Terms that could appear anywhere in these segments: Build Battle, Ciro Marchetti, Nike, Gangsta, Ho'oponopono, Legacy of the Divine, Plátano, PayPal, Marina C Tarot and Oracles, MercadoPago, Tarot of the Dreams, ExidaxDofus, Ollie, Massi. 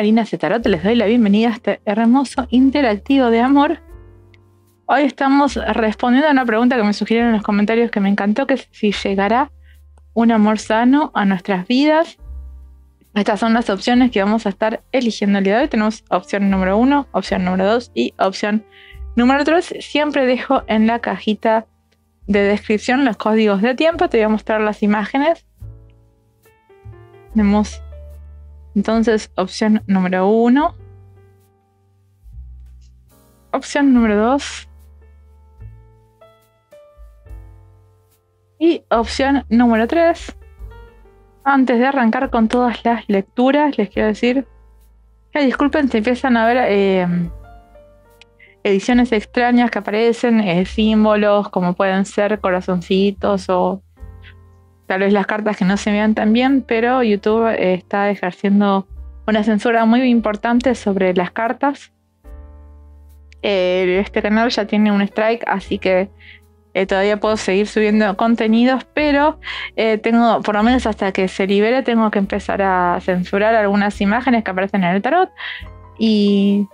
Marina C Tarot, les doy la bienvenida a este hermoso interactivo de amor. Hoy estamos respondiendo a una pregunta que me sugirieron en los comentarios que me encantó, que es si llegará un amor sano a nuestras vidas. Estas son las opciones que vamos a estar eligiendo el día de hoy. Tenemos opción número 1, opción número 2 y opción número 3. Siempre dejo en la cajita de descripción los códigos de tiempo. Te voy a mostrar las imágenes. Tenemos entonces opción número 1, opción número 2 y opción número 3. Antes de arrancar con todas las lecturas, les quiero decir que disculpen si empiezan a ver ediciones extrañas que aparecen, símbolos como pueden ser corazoncitos o tal vez las cartas que no se vean tan bien, pero YouTube está ejerciendo una censura muy importante sobre las cartas. Este canal ya tiene un strike, así que todavía puedo seguir subiendo contenidos, pero tengo, por lo menos hasta que se libere, tengo que empezar a censurar algunas imágenes que aparecen en el tarot. Y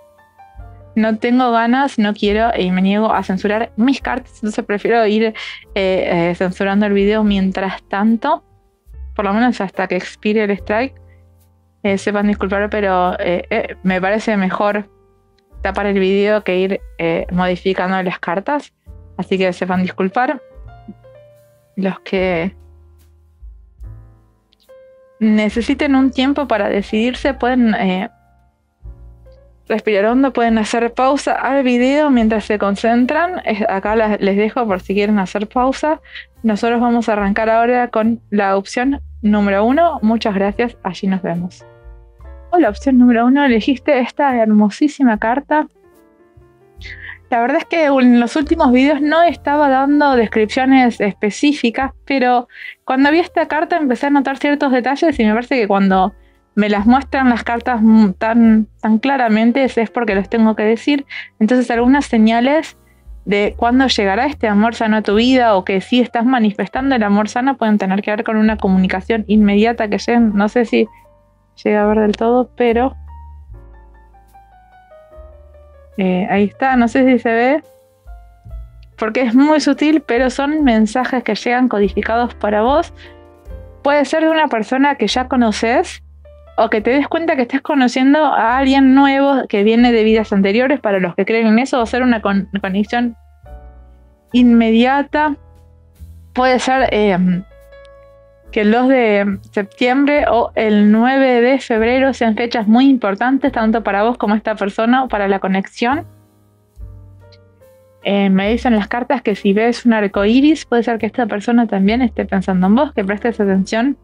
no tengo ganas, no quiero y me niego a censurar mis cartas, entonces prefiero ir censurando el video mientras tanto, por lo menos hasta que expire el strike. Sepan disculpar, pero me parece mejor tapar el video que ir modificando las cartas. Así que sepan disculpar los que necesiten un tiempo para decidirse. Pueden respirar hondo, pueden hacer pausa al video mientras se concentran. Acá les dejo por si quieren hacer pausa. Nosotros vamos a arrancar ahora con la opción número 1. Muchas gracias, allí nos vemos. Hola, opción número 1, elegiste esta hermosísima carta. La verdad es que en los últimos videos no estaba dando descripciones específicas, pero cuando vi esta carta empecé a notar ciertos detalles y me parece que cuando me las muestran las cartas tan claramente es porque los tengo que decir. Entonces algunas señales de cuándo llegará este amor sano a tu vida o que si estás manifestando el amor sano pueden tener que ver con una comunicación inmediata que lleguen. No sé si llega a ver del todo, pero... ahí está, no sé si se ve porque es muy sutil, pero son mensajes que llegan codificados para vos. Puede ser de una persona que ya conoces o que te des cuenta que estás conociendo a alguien nuevo que viene de vidas anteriores, para los que creen en eso, o ser una conexión inmediata. Puede ser que el 2 de septiembre o el 9 de febrero sean fechas muy importantes, tanto para vos como esta persona, o para la conexión. Me dicen las cartas que si ves un arco iris, puede ser que esta persona también esté pensando en vos, que prestes atención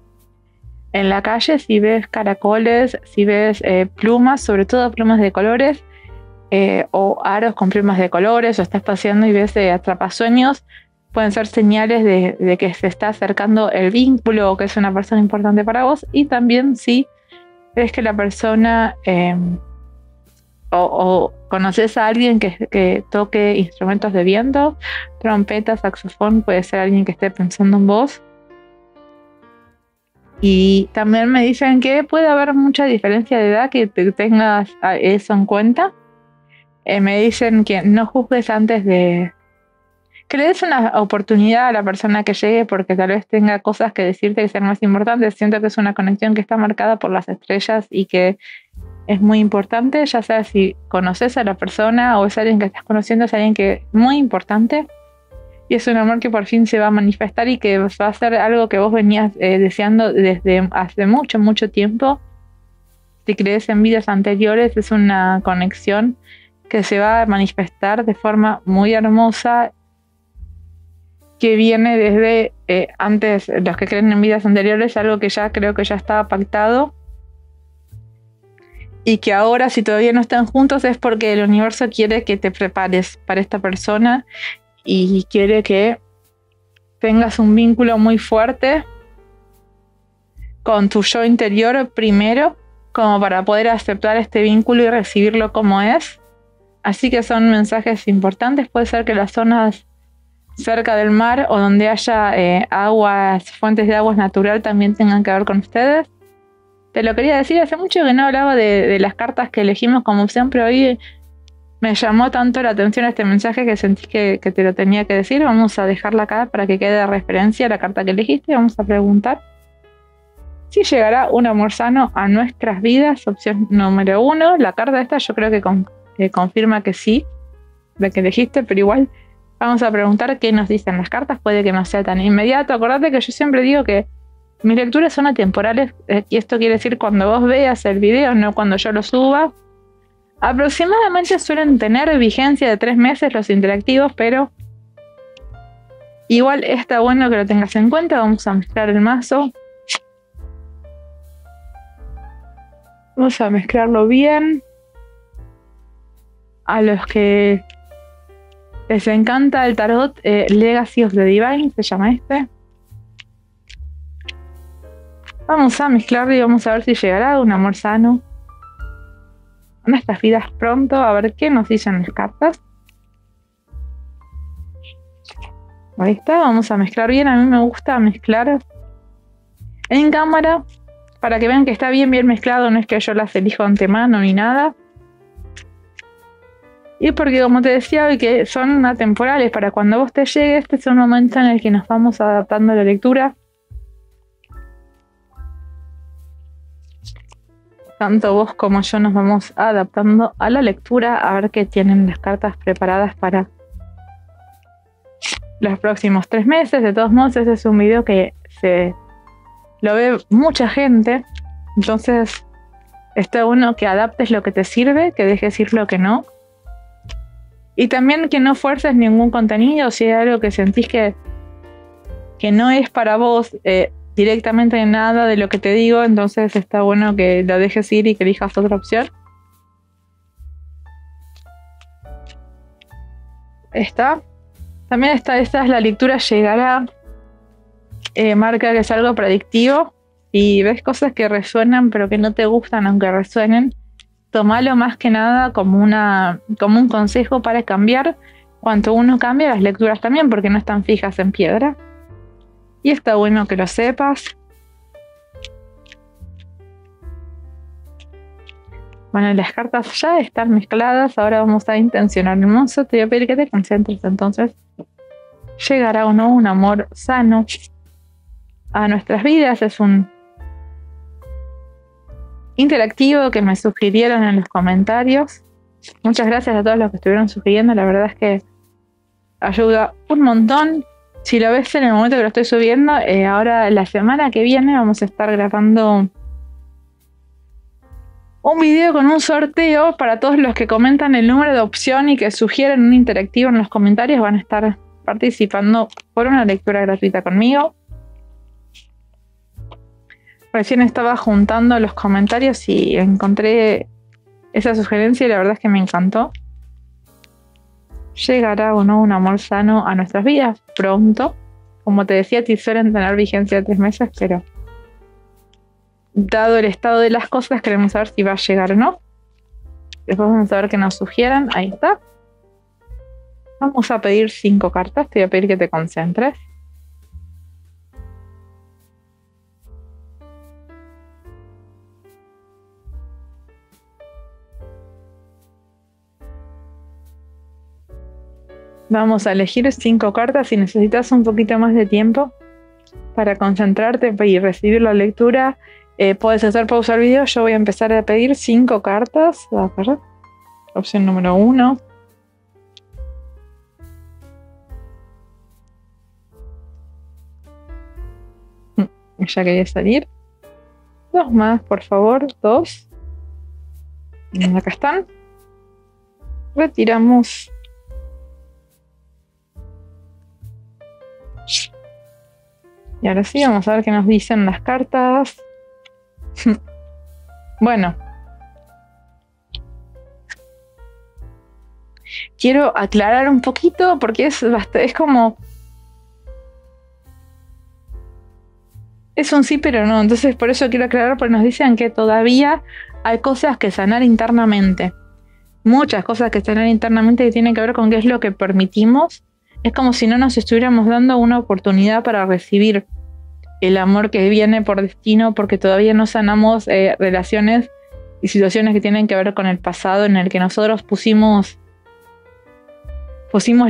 en la calle. Si ves caracoles, si ves plumas, sobre todo plumas de colores, o aros con plumas de colores, o estás paseando y ves atrapasueños, pueden ser señales de que se está acercando el vínculo o que es una persona importante para vos. Y también si ves que la persona o conoces a alguien que toque instrumentos de viento, trompeta, saxofón, puede ser alguien que esté pensando en vos. Y también me dicen que puede haber mucha diferencia de edad, que tengas eso en cuenta. Me dicen que no juzgues antes de... que le des una oportunidad a la persona que llegue, porque tal vez tenga cosas que decirte que sean más importantes. Siento que es una conexión que está marcada por las estrellas y que es muy importante, ya sea si conoces a la persona o es alguien que estás conociendo, es alguien que es muy importante y es un amor que por fin se va a manifestar y que va a ser algo que vos venías deseando desde hace mucho tiempo. Si crees en vidas anteriores, es una conexión que se va a manifestar de forma muy hermosa, que viene desde antes. Los que creen en vidas anteriores, algo que ya creo que ya estaba pactado y que ahora, si todavía no están juntos, es porque el universo quiere que te prepares para esta persona y quiere que tengas un vínculo muy fuerte con tu yo interior primero, como para poder aceptar este vínculo y recibirlo como es. Así que son mensajes importantes. Puede ser que las zonas cerca del mar o donde haya fuentes de agua natural también tengan que ver con ustedes. Te lo quería decir, hace mucho que no hablaba de las cartas que elegimos como opción, pero hoy me llamó tanto la atención este mensaje que sentí que te lo tenía que decir. Vamos a dejarla acá para que quede de referencia la carta que elegiste. Vamos a preguntar si llegará un amor sano a nuestras vidas, opción número 1. La carta esta yo creo que confirma que sí, la que elegiste, pero igual vamos a preguntar qué nos dicen las cartas. Puede que no sea tan inmediato. Acordate que yo siempre digo que mis lecturas son atemporales, y esto quiere decir cuando vos veas el video, no cuando yo lo suba. Aproximadamente suelen tener vigencia de 3 meses los interactivos, pero igual está bueno que lo tengas en cuenta. Vamos a mezclar el mazo. Vamos a mezclarlo bien. A los que les encanta el tarot, Legacy of the Divine se llama este. Vamos a mezclarlo y vamos a ver si llegará un amor sano a nuestras vidas pronto. A ver qué nos dicen las cartas. Ahí está, vamos a mezclar bien. A mí me gusta mezclar en cámara para que vean que está bien, bien mezclado. No es que yo las elijo antemano ni nada. Y porque, como te decía hoy, que son atemporales, para cuando vos te llegue, este es un momento en el que nos vamos adaptando a la lectura. Tanto vos como yo nos vamos adaptando a la lectura. A ver qué tienen las cartas preparadas para los próximos 3 meses. De todos modos, ese es un video que lo ve mucha gente. Entonces, está bueno que adaptes lo que te sirve, que dejes ir lo que no. Y también que no fuerces ningún contenido. Si hay algo que sentís que no es para vos, directamente nada de lo que te digo, entonces está bueno que lo dejes ir y que elijas otra opción. Está. También está, esta es la lectura llegará. Marca que es algo predictivo. Si ves cosas que resuenan pero que no te gustan aunque resuenen, tomalo más que nada como un consejo para cambiar. Cuanto uno cambia las lecturas también, porque no están fijas en piedra. Y está bueno que lo sepas. Bueno, las cartas ya están mezcladas. Ahora vamos a intencionar el mazo. Te voy a pedir que te concentres entonces. Llegará o no un amor sano a nuestras vidas. Es un interactivo que me sugirieron en los comentarios. Muchas gracias a todos los que estuvieron sugiriendo. La verdad es que ayuda un montón. Si lo ves en el momento que lo estoy subiendo, ahora la semana que viene vamos a estar grabando un video con un sorteo para todos los que comentan el número de opción y que sugieren un interactivo en los comentarios. Van a estar participando por una lectura gratuita conmigo. Recién estaba juntando los comentarios y encontré esa sugerencia y la verdad es que me encantó. ¿Llegará o no un amor sano a nuestras vidas pronto? Como te decía, te suelen tener vigencia de 3 meses, pero dado el estado de las cosas, queremos saber si va a llegar o no. Después vamos a ver qué nos sugieran. Ahí está. Vamos a pedir 5 cartas. Te voy a pedir que te concentres. Vamos a elegir 5 cartas. Si necesitas un poquito más de tiempo para concentrarte y recibir la lectura, puedes hacer pausa el video. Yo voy a empezar a pedir 5 cartas. A ver, opción número 1. Ya quería salir. 2 más, por favor. 2. Acá están. Retiramos. Y ahora sí, vamos a ver qué nos dicen las cartas. Bueno. Quiero aclarar un poquito porque es como... Es un sí, pero no. Entonces, por eso quiero aclarar, porque nos dicen que todavía hay cosas que sanar internamente. Muchas cosas que sanar internamente que tienen que ver con qué es lo que permitimos. Es como si no nos estuviéramos dando una oportunidad para recibir el amor que viene por destino, porque todavía no sanamos relaciones y situaciones que tienen que ver con el pasado, en el que nosotros pusimos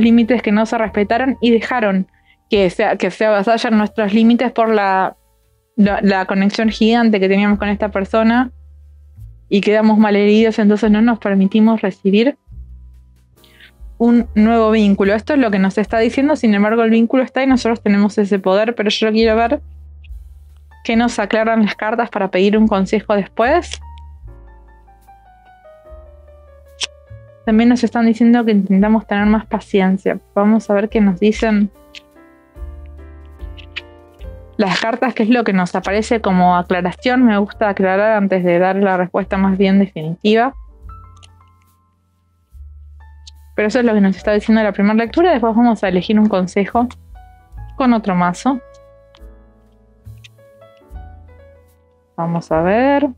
límites que no se respetaron y dejaron que se avasallan nuestros límites por la conexión gigante que teníamos con esta persona, y quedamos malheridos. Entonces no nos permitimos recibir un nuevo vínculo. Esto es lo que nos está diciendo. Sin embargo, el vínculo está y nosotros tenemos ese poder, pero yo quiero ver qué nos aclaran las cartas para pedir un consejo después. También nos están diciendo que intentamos tener más paciencia. Vamos a ver qué nos dicen las cartas, qué es lo que nos aparece como aclaración. Me gusta aclarar antes de dar la respuesta más bien definitiva. Pero eso es lo que nos está diciendo la primera lectura. Después vamos a elegir un consejo con otro mazo. Vamos a ver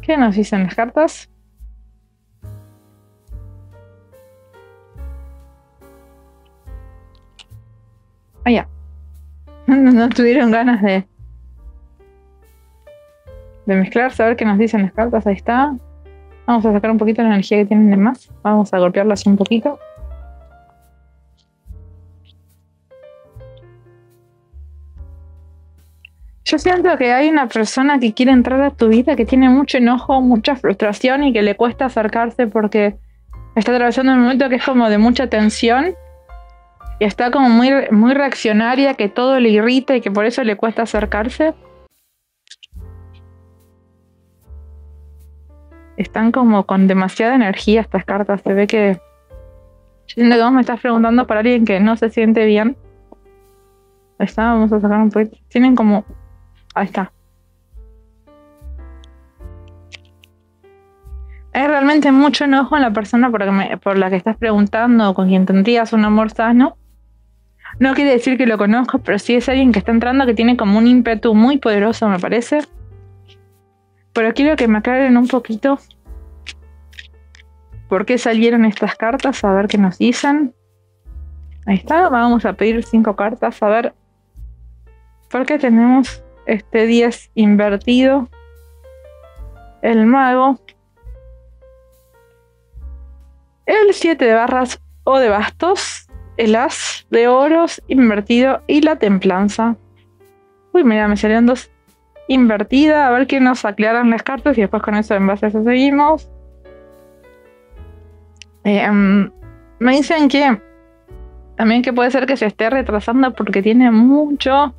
qué nos dicen las cartas. Allá. No tuvieron ganas de mezclarse, a ver qué nos dicen las cartas. Ahí está. Vamos a sacar un poquito la energía que tienen de más. Vamos a golpearlas un poquito. Yo siento que hay una persona que quiere entrar a tu vida, que tiene mucho enojo, mucha frustración y que le cuesta acercarse porque está atravesando un momento que es como de mucha tensión. Y está como muy reaccionaria, que todo le irrita y que por eso le cuesta acercarse. Están como con demasiada energía estas cartas. Se ve que... Yo siento que vos me estás preguntando para alguien que no se siente bien. Ahí está, vamos a sacar un poquito. Tienen como... Ahí está. Hay realmente mucho enojo en la persona por la que estás preguntando o con quien tendrías un amor sano. No quiere decir que lo conozco, pero sí es alguien que está entrando que tiene como un ímpetu muy poderoso, me parece. Pero quiero que me aclaren un poquito por qué salieron estas cartas, a ver qué nos dicen. Ahí está, vamos a pedir 5 cartas, a ver por qué tenemos este 10 invertido. El mago, el 7 de barras o de bastos, el as de oros invertido y la templanza. Uy, mira, me salieron 2 invertida. A ver qué nos aclaran las cartas y después con eso, en base a eso, seguimos. Me dicen que también que puede ser que se esté retrasando porque tiene mucho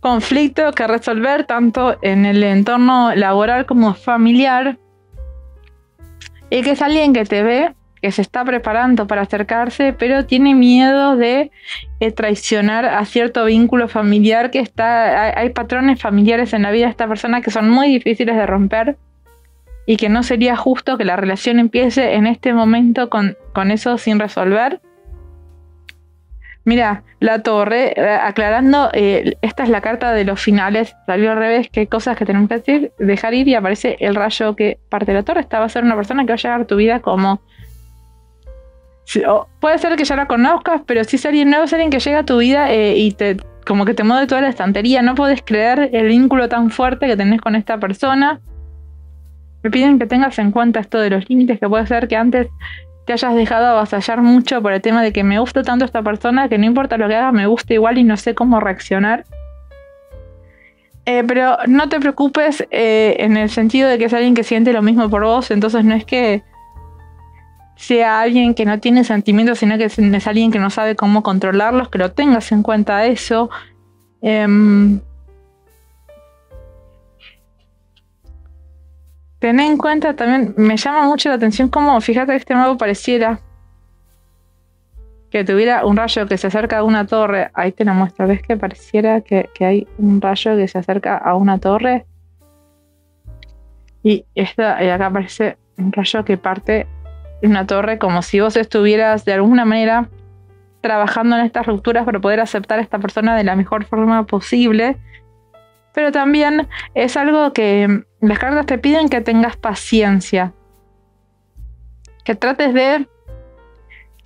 conflicto que resolver, tanto en el entorno laboral como familiar, y que es alguien que te ve, que se está preparando para acercarse, pero tiene miedo de traicionar a cierto vínculo familiar que está... Hay patrones familiares en la vida de esta persona que son muy difíciles de romper y que no sería justo que la relación empiece en este momento con eso sin resolver. Mira, la torre, aclarando, esta es la carta de los finales, salió al revés, que cosas que tenemos que decir, dejar ir, y aparece el rayo que parte de la torre. Esta va a ser una persona que va a llegar a tu vida como... Sí, puede ser que ya la conozcas, pero si es alguien nuevo, es alguien que llega a tu vida y te como que te mueve toda la estantería. No podés creer el vínculo tan fuerte que tenés con esta persona. Me piden que tengas en cuenta esto de los límites, que puede ser que antes te hayas dejado avasallar mucho por el tema de que me gusta tanto esta persona, que no importa lo que haga, me gusta igual y no sé cómo reaccionar. Pero no te preocupes, en el sentido de que es alguien que siente lo mismo por vos, entonces no es que sea alguien que no tiene sentimientos, sino que es alguien que no sabe cómo controlarlos, que lo tengas en cuenta eso. Ten en cuenta también, me llama mucho la atención cómo, fíjate que este mago pareciera que tuviera un rayo que se acerca a una torre. Ahí te lo muestro, ¿ves que pareciera que hay un rayo que se acerca a una torre? Y acá aparece un rayo que parte... una torre, como si vos estuvieras de alguna manera trabajando en estas rupturas para poder aceptar a esta persona de la mejor forma posible. Pero también es algo que las cartas te piden, que tengas paciencia, que trates de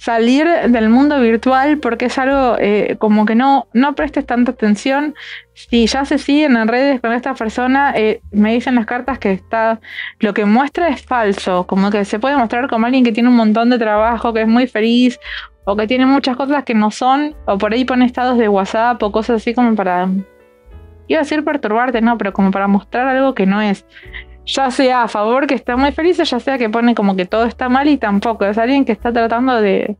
salir del mundo virtual, porque es algo como que no prestes tanta atención. Si ya se siguen en redes con esta persona, me dicen las cartas que lo que muestra es falso, como que se puede mostrar como alguien que tiene un montón de trabajo, que es muy feliz, o que tiene muchas cosas que no son, o por ahí pone estados de WhatsApp o cosas así como para, iba a decir perturbarte, no, pero como para mostrar algo que no es. Ya sea a favor que está muy feliz, o ya sea que pone como que todo está mal y tampoco. Es alguien que está tratando de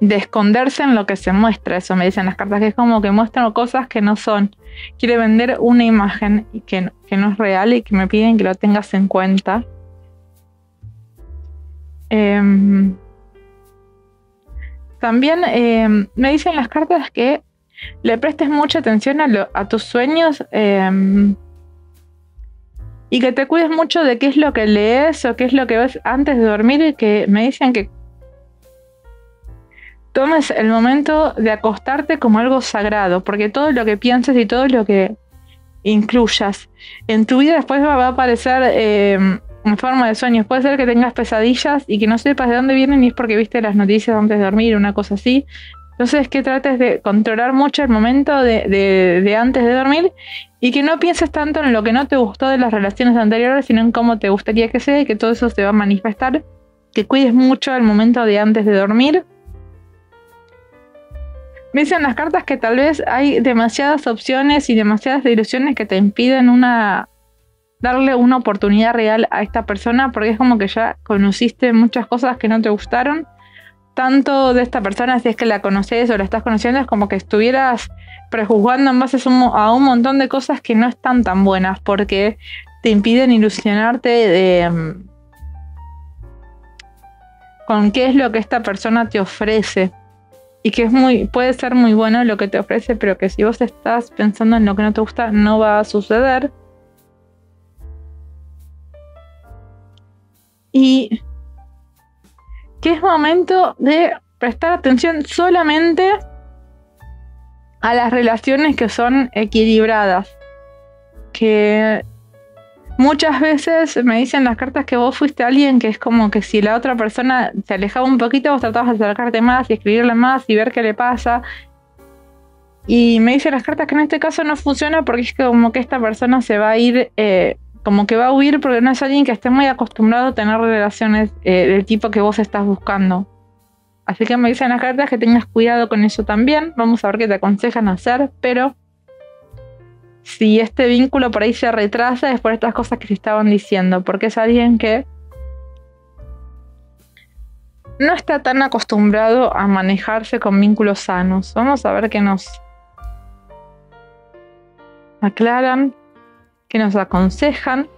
esconderse en lo que se muestra. Eso me dicen las cartas, que es como que muestran cosas que no son. Quiere vender una imagen que no es real y que me piden que lo tengas en cuenta. También me dicen las cartas que le prestes mucha atención a tus sueños, y que te cuides mucho de qué es lo que lees o qué es lo que ves antes de dormir, y que me dicen que tomes el momento de acostarte como algo sagrado, porque todo lo que pienses y todo lo que incluyas en tu vida después va a aparecer en forma de sueños. Puede ser que tengas pesadillas y que no sepas de dónde vienen y es porque viste las noticias antes de dormir, una cosa así. Entonces que trates de controlar mucho el momento de antes de dormir, y que no pienses tanto en lo que no te gustó de las relaciones anteriores, sino en cómo te gustaría que sea, y que todo eso se va a manifestar. Que cuides mucho el momento de antes de dormir. Me dicen las cartas que tal vez hay demasiadas opciones y demasiadas ilusiones que te impiden darle una oportunidad real a esta persona, porque es como que ya conociste muchas cosas que no te gustaron tanto de esta persona. Si es que la conoces o la estás conociendo, es como que estuvieras prejuzgando en base a un montón de cosas que no están tan buenas, porque te impiden ilusionarte con qué es lo que esta persona te ofrece, y que puede ser muy bueno lo que te ofrece, pero que si vos estás pensando en lo que no te gusta, no va a suceder. Y que es momento de prestar atención solamente a las relaciones que son equilibradas. Que muchas veces me dicen las cartas que vos fuiste alguien que es como que si la otra persona se alejaba un poquito, vos tratabas de acercarte más y escribirle más y ver qué le pasa. Y me dicen las cartas que en este caso no funciona, porque es como que esta persona se va a ir, como que va a huir, porque no es alguien que esté muy acostumbrado a tener relaciones del tipo que vos estás buscando. Así que me dicen las cartas que tengas cuidado con eso también. Vamos a ver qué te aconsejan hacer, pero si este vínculo por ahí se retrasa es por estas cosas que se estaban diciendo, porque es alguien que no está tan acostumbrado a manejarse con vínculos sanos. Vamos a ver qué nos aclaran, que nos aconsejan.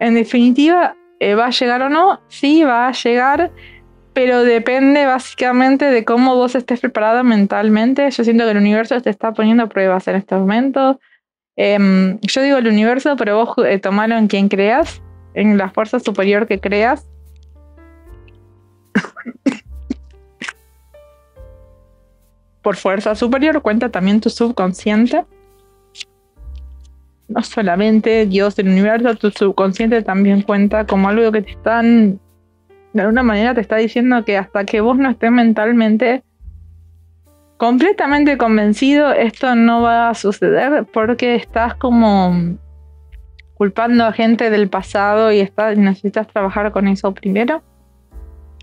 En definitiva, ¿va a llegar o no? Sí, va a llegar, pero depende básicamente de cómo vos estés preparada mentalmente. Yo siento que el universo te está poniendo pruebas en este momento. Yo digo el universo, pero vos tomalo en quien creas, en la fuerza superior que creas. Por fuerza superior cuenta también tu subconsciente. No solamente Dios, el universo, tu subconsciente también cuenta como algo que te están, de alguna manera te está diciendo que hasta que vos no estés mentalmente completamente convencido, esto no va a suceder, porque estás como culpando a gente del pasado y necesitas trabajar con eso primero.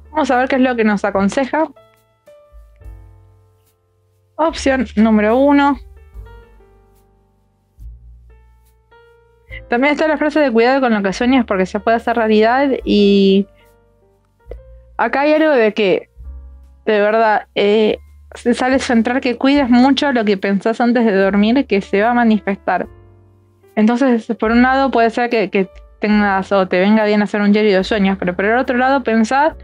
Vamos a ver qué es lo que nos aconseja. Opción número 1. También está la frase de cuidado con lo que sueñas, porque se puede hacer realidad. Y acá hay algo de que, de verdad, se sale centrar que cuides mucho lo que pensás antes de dormir, que se va a manifestar. Entonces, por un lado puede ser que tengas o te venga bien hacer un diario de sueños, pero por el otro lado pensar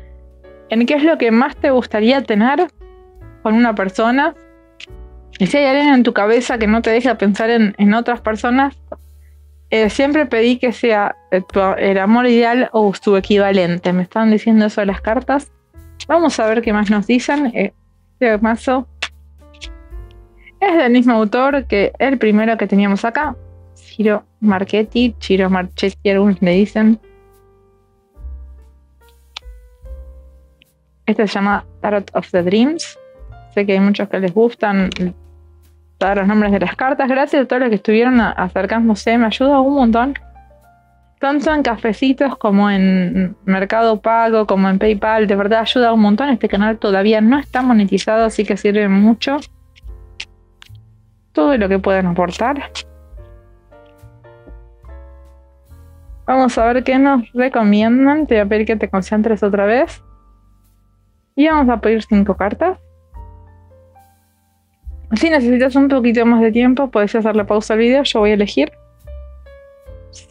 en qué es lo que más te gustaría tener con una persona. Y si hay alguien en tu cabeza que no te deja pensar en otras personas, siempre pedí que sea el amor ideal o su equivalente. Me estaban diciendo eso las cartas. Vamos a ver qué más nos dicen. Este mazo es del mismo autor que el primero que teníamos acá, Ciro Marchetti, algunos le dicen. Este se llama Tarot of the Dreams. Sé que hay muchos que les gustan todos los nombres de las cartas. Gracias a todos los que estuvieron acercándose. Me ayuda un montón. Tanto en cafecitos como en MercadoPago, como en PayPal. De verdad ayuda un montón. Este canal todavía no está monetizado, así que sirve mucho. Todo lo que puedan aportar. Vamos a ver qué nos recomiendan. Te voy a pedir que te concentres otra vez. Y vamos a pedir 5 cartas. Si necesitas un poquito más de tiempo, puedes hacerle pausa al video. Yo voy a elegir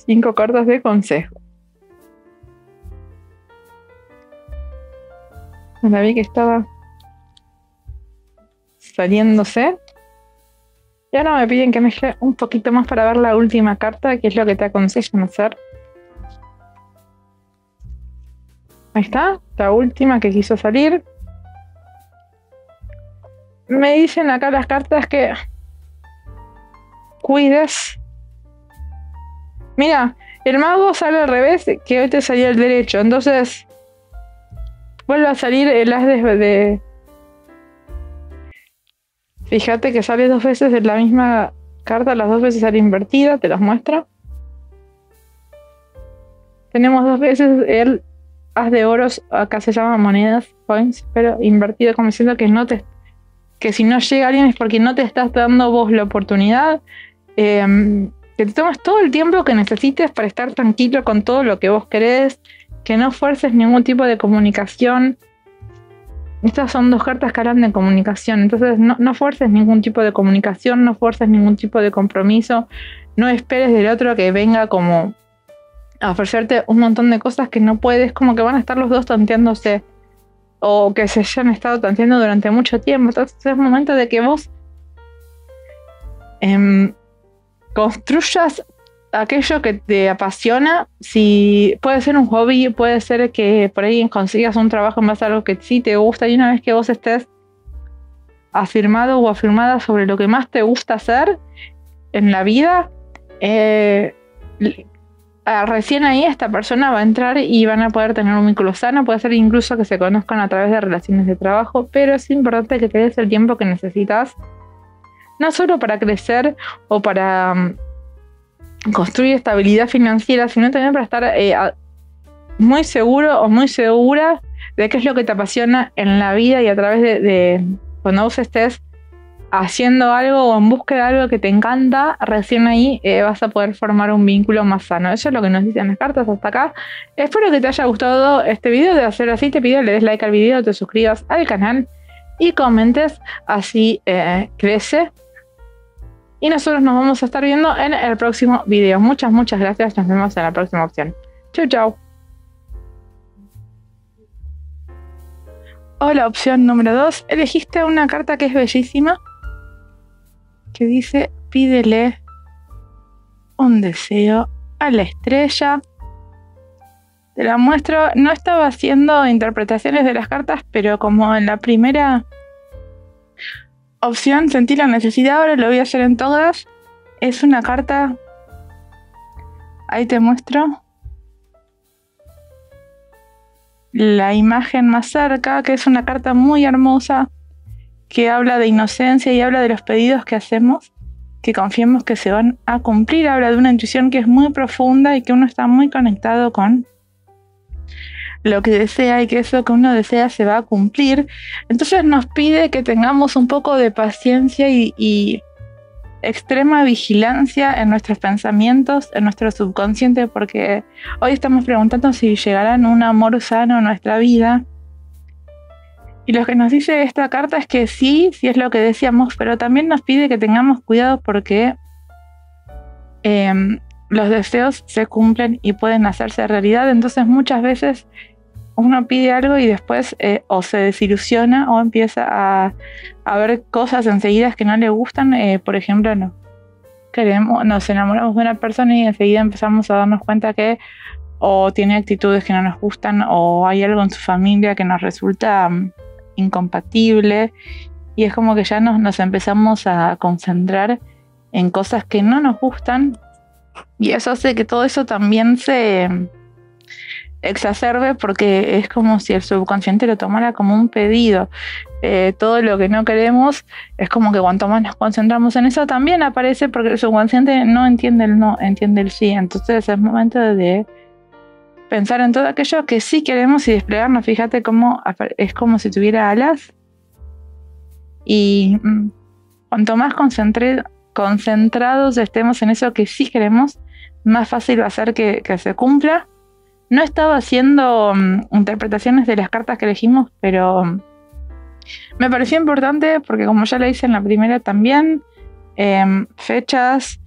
5 cartas de consejo. La vi que estaba saliéndose. Y ahora me piden que mezcle un poquito más para ver la última carta, que es lo que te aconsejan hacer. Ahí está, la última que quiso salir. Me dicen acá las cartas que cuides. Mira, el mago sale al revés, que hoy te salió el derecho. Entonces, vuelve a salir el as de... Fíjate que sale 2 veces de la misma carta, las 2 veces sale invertida, te las muestro. Tenemos 2 veces el as de oros, acá se llama monedas, coins, pero invertido, como diciendo que, si no llega alguien es porque no te estás dando vos la oportunidad. Que te tomes todo el tiempo que necesites para estar tranquilo con todo lo que vos querés, que no fuerces ningún tipo de comunicación. Estas son 2 cartas que hablan de comunicación, entonces no fuerces ningún tipo de comunicación, no fuerces ningún tipo de compromiso, no esperes del otro que venga como a ofrecerte un montón de cosas que no puedes, como que van a estar los dos tanteándose o que se hayan estado tanteando durante mucho tiempo. Entonces es momento de que vos construyas aquello que te apasiona. Si puede ser un hobby, puede ser que por ahí consigas un trabajo en base a algo que sí te gusta, y una vez que vos estés afirmado o afirmada sobre lo que más te gusta hacer en la vida, recién ahí esta persona va a entrar y van a poder tener un vínculo sano. Puede ser incluso que se conozcan a través de relaciones de trabajo, pero es importante que te des el tiempo que necesitas, no solo para crecer o para construir estabilidad financiera, sino también para estar muy seguro o muy segura de qué es lo que te apasiona en la vida, y a través de cuando vos estés haciendo algo o en búsqueda de algo que te encanta, recién ahí vas a poder formar un vínculo más sano. Eso es lo que nos dicen las cartas hasta acá. Espero que te haya gustado este video. De hacer así, te pido que le des like al video, te suscribas al canal y comentes, así crece. Y nosotros nos vamos a estar viendo en el próximo video. Muchas, muchas gracias. Nos vemos en la próxima opción. Chau, chau. Hola, opción número 2. Elegiste una carta que es bellísima, que dice: pídele un deseo a la estrella. Te la muestro. No estaba haciendo interpretaciones de las cartas, pero como en la primera opción sentí la necesidad, ahora lo voy a hacer en todas. Es una carta, ahí te muestro la imagen más cerca, que es una carta muy hermosa, que habla de inocencia y habla de los pedidos que hacemos, que confiemos que se van a cumplir. Habla de una intuición que es muy profunda y que uno está muy conectado con lo que desea, y que eso que uno desea se va a cumplir. Entonces nos pide que tengamos un poco de paciencia y extrema vigilancia en nuestros pensamientos, en nuestro subconsciente, porque hoy estamos preguntando si llegarán un amor sano a nuestra vida. Y lo que nos dice esta carta es que sí es lo que decíamos, pero también nos pide que tengamos cuidado porque los deseos se cumplen y pueden hacerse realidad. Entonces muchas veces uno pide algo y después o se desilusiona o empieza a ver cosas enseguida que no le gustan. Por ejemplo, nos enamoramos de una persona y enseguida empezamos a darnos cuenta que o tiene actitudes que no nos gustan, o hay algo en su familia que nos resulta incompatible, y es como que ya nos empezamos a concentrar en cosas que no nos gustan, y eso hace que todo eso también exacerbe, porque es como si el subconsciente lo tomara como un pedido. Todo lo que no queremos es como que cuanto más nos concentramos en eso también aparece, porque el subconsciente no entiende el no, entiende el sí. Entonces es momento de pensar en todo aquello que sí queremos y desplegarnos. Fíjate cómo es como si tuviera alas, y cuanto más concentrados estemos en eso que sí queremos, más fácil va a ser que se cumpla. No he estado haciendo interpretaciones de las cartas que elegimos, pero me pareció importante porque, como ya lo hice en la primera también, fechas,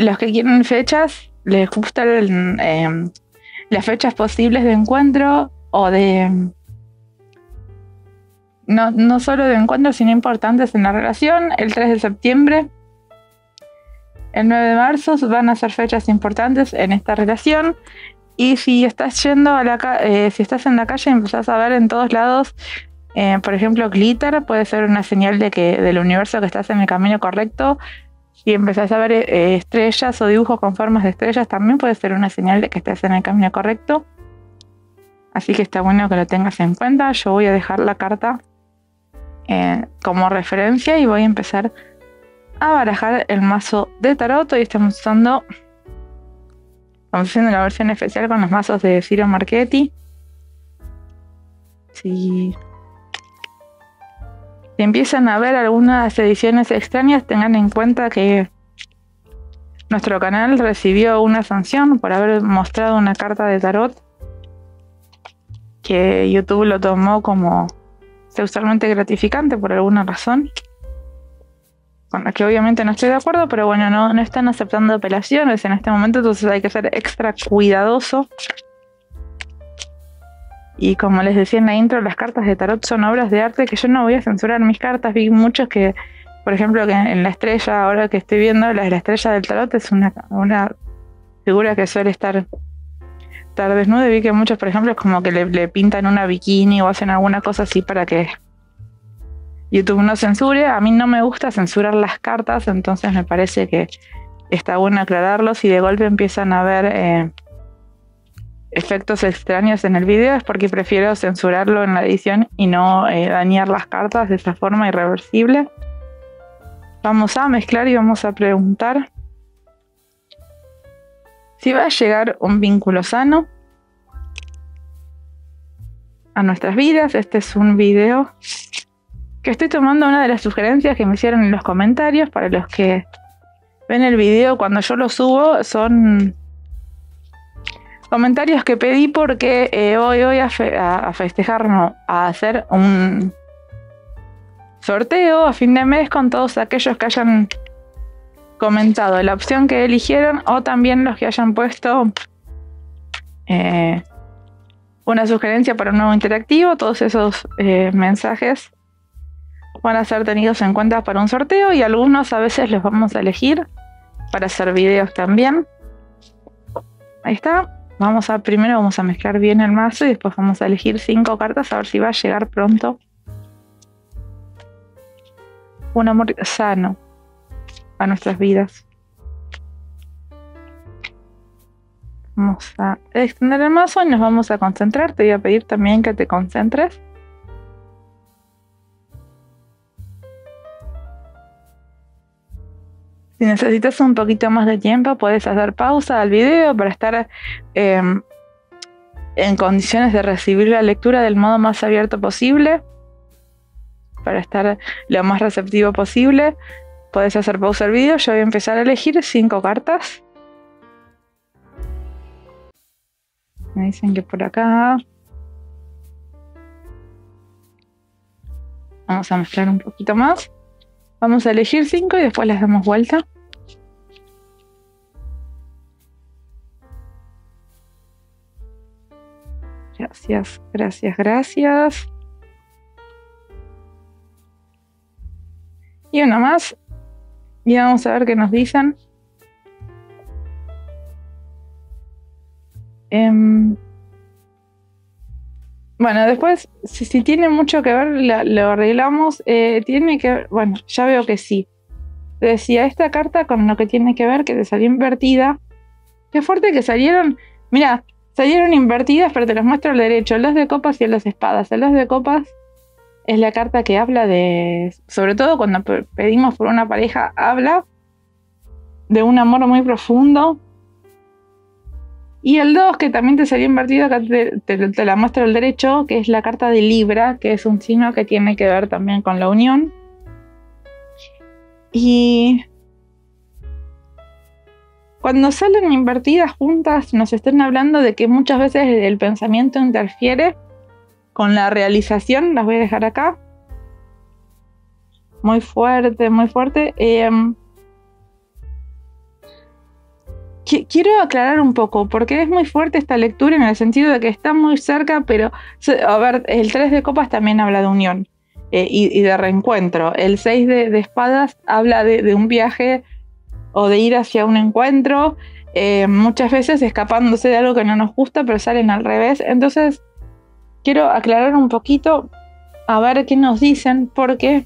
los que quieren fechas, les gustan las fechas posibles de encuentro o de... No solo de encuentros, sino importantes en la relación. El 3 de septiembre, el 9 de marzo van a ser fechas importantes en esta relación. Y si estás yendo a la si estás en la calle y empezás a ver en todos lados, por ejemplo, glitter, puede ser una señal de que del universo que estás en el camino correcto. Si empezás a ver estrellas o dibujos con formas de estrellas, también puede ser una señal de que estás en el camino correcto. Así que está bueno que lo tengas en cuenta. Yo voy a dejar la carta como referencia y voy a empezar a barajar el mazo de tarot. Hoy estamos haciendo la versión especial con los mazos de Ciro Marchetti. Si empiezan a ver algunas ediciones extrañas, tengan en cuenta que nuestro canal recibió una sanción por haber mostrado una carta de tarot, que YouTube lo tomó como sexualmente gratificante por alguna razón, con la que obviamente no estoy de acuerdo, pero bueno, no están aceptando apelaciones en este momento, entonces hay que ser extra cuidadoso. Y como les decía en la intro, las cartas de tarot son obras de arte que yo no voy a censurar mis cartas. Vi muchos que, por ejemplo, que en la estrella, ahora que estoy viendo, la estrella del tarot es una figura que suele estar desnuda. Vi que muchos, por ejemplo, es como que le pintan una bikini o hacen alguna cosa así para que YouTube no censure. A mí no me gusta censurar las cartas, entonces me parece que está bueno aclararlo. Si de golpe empiezan a ver efectos extraños en el video, es porque prefiero censurarlo en la edición y no dañar las cartas de esa forma irreversible. Vamos a mezclar y vamos a preguntar si va a llegar un vínculo sano a nuestras vidas. Este es un video que estoy tomando una de las sugerencias que me hicieron en los comentarios. Para los que ven el video cuando yo lo subo, son comentarios que pedí porque hoy a festejar, no, a hacer un sorteo a fin de mes con todos aquellos que hayan comentado la opción que eligieron, o también los que hayan puesto una sugerencia para un nuevo interactivo. Todos esos mensajes van a ser tenidos en cuenta para un sorteo, y algunos a veces los vamos a elegir para hacer videos también. Ahí está. Primero vamos a mezclar bien el mazo y después vamos a elegir 5 cartas a ver si va a llegar pronto un amor sano a nuestras vidas. Vamos a extender el mazo y nos vamos a concentrar. Te voy a pedir también que te concentres. Si necesitas un poquito más de tiempo, puedes hacer pausa al video para estar en condiciones de recibir la lectura del modo más abierto posible, para estar lo más receptivo posible. Puedes hacer pausa al video. Yo voy a empezar a elegir 5 cartas. Me dicen que por acá. Vamos a mezclar un poquito más. Vamos a elegir 5 y después las damos vuelta. Gracias, gracias, gracias. Y una más. Y vamos a ver qué nos dicen. Bueno, después, si tiene mucho que ver, lo arreglamos. Tiene que ver, bueno, ya veo que sí. Te decía, esta carta con lo que tiene que ver, que te salió invertida. Qué fuerte que salieron. Mira, Salieron invertidas, pero te las muestro al derecho. El 2 de copas y el 2 de espadas. El 2 de copas es la carta que habla de... Sobre todo cuando pedimos por una pareja, habla de un amor muy profundo. Y el 2, que también te salió invertido, acá te la muestro al derecho, que es la carta de Libra, que es un signo que tiene que ver también con la unión. Y... cuando salen invertidas juntas, nos están hablando de que muchas veces el pensamiento interfiere con la realización. Las voy a dejar acá. Muy fuerte, muy fuerte. Quiero aclarar un poco, porque es muy fuerte esta lectura en el sentido de que está muy cerca, pero... A ver, el 3 de copas también habla de unión y de reencuentro. El 6 de espadas habla de un viaje... o de ir hacia un encuentro, muchas veces escapándose de algo que no nos gusta, pero salen al revés. Entonces, quiero aclarar un poquito, a ver qué nos dicen, porque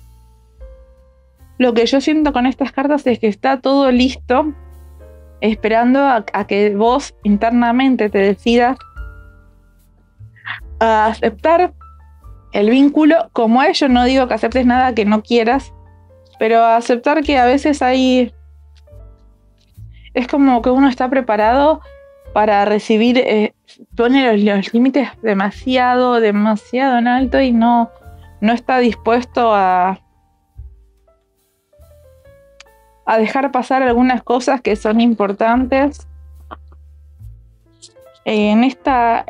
lo que yo siento con estas cartas es que está todo listo, esperando a que vos internamente te decidas a aceptar el vínculo. Como ello, no digo que aceptes nada que no quieras, pero aceptar que a veces hay... Es como que uno está preparado para recibir, pone los límites demasiado en alto y no está dispuesto a dejar pasar algunas cosas que son importantes. En esta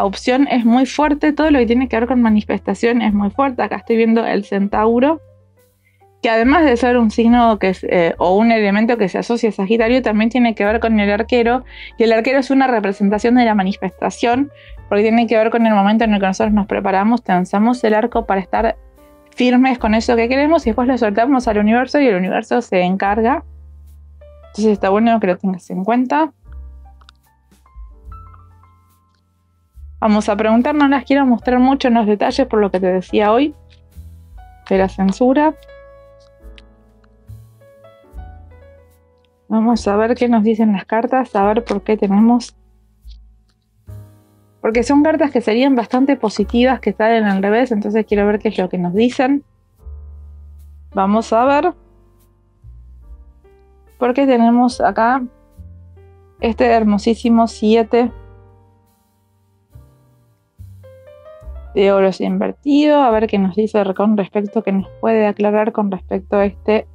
opción es muy fuerte, todo lo que tiene que ver con manifestación es muy fuerte. Acá estoy viendo el centauro, que además de ser un signo que es, o un elemento que se asocia a Sagitario, también tiene que ver con el arquero, y el arquero es una representación de la manifestación, porque tiene que ver con el momento en el que nosotros nos preparamos, tensamos el arco para estar firmes con eso que queremos, y después lo soltamos al universo y el universo se encarga. Entonces está bueno que lo tengas en cuenta. Vamos a preguntar, no las quiero mostrar mucho en los detalles por lo que te decía hoy de la censura. Vamos a ver qué nos dicen las cartas, a ver por qué tenemos... Porque son cartas que serían bastante positivas, que salen al revés, entonces quiero ver qué es lo que nos dicen. Vamos a ver... Porque tenemos acá este hermosísimo 7 de oros invertido, a ver qué nos dice con respecto, que nos puede aclarar con respecto a este...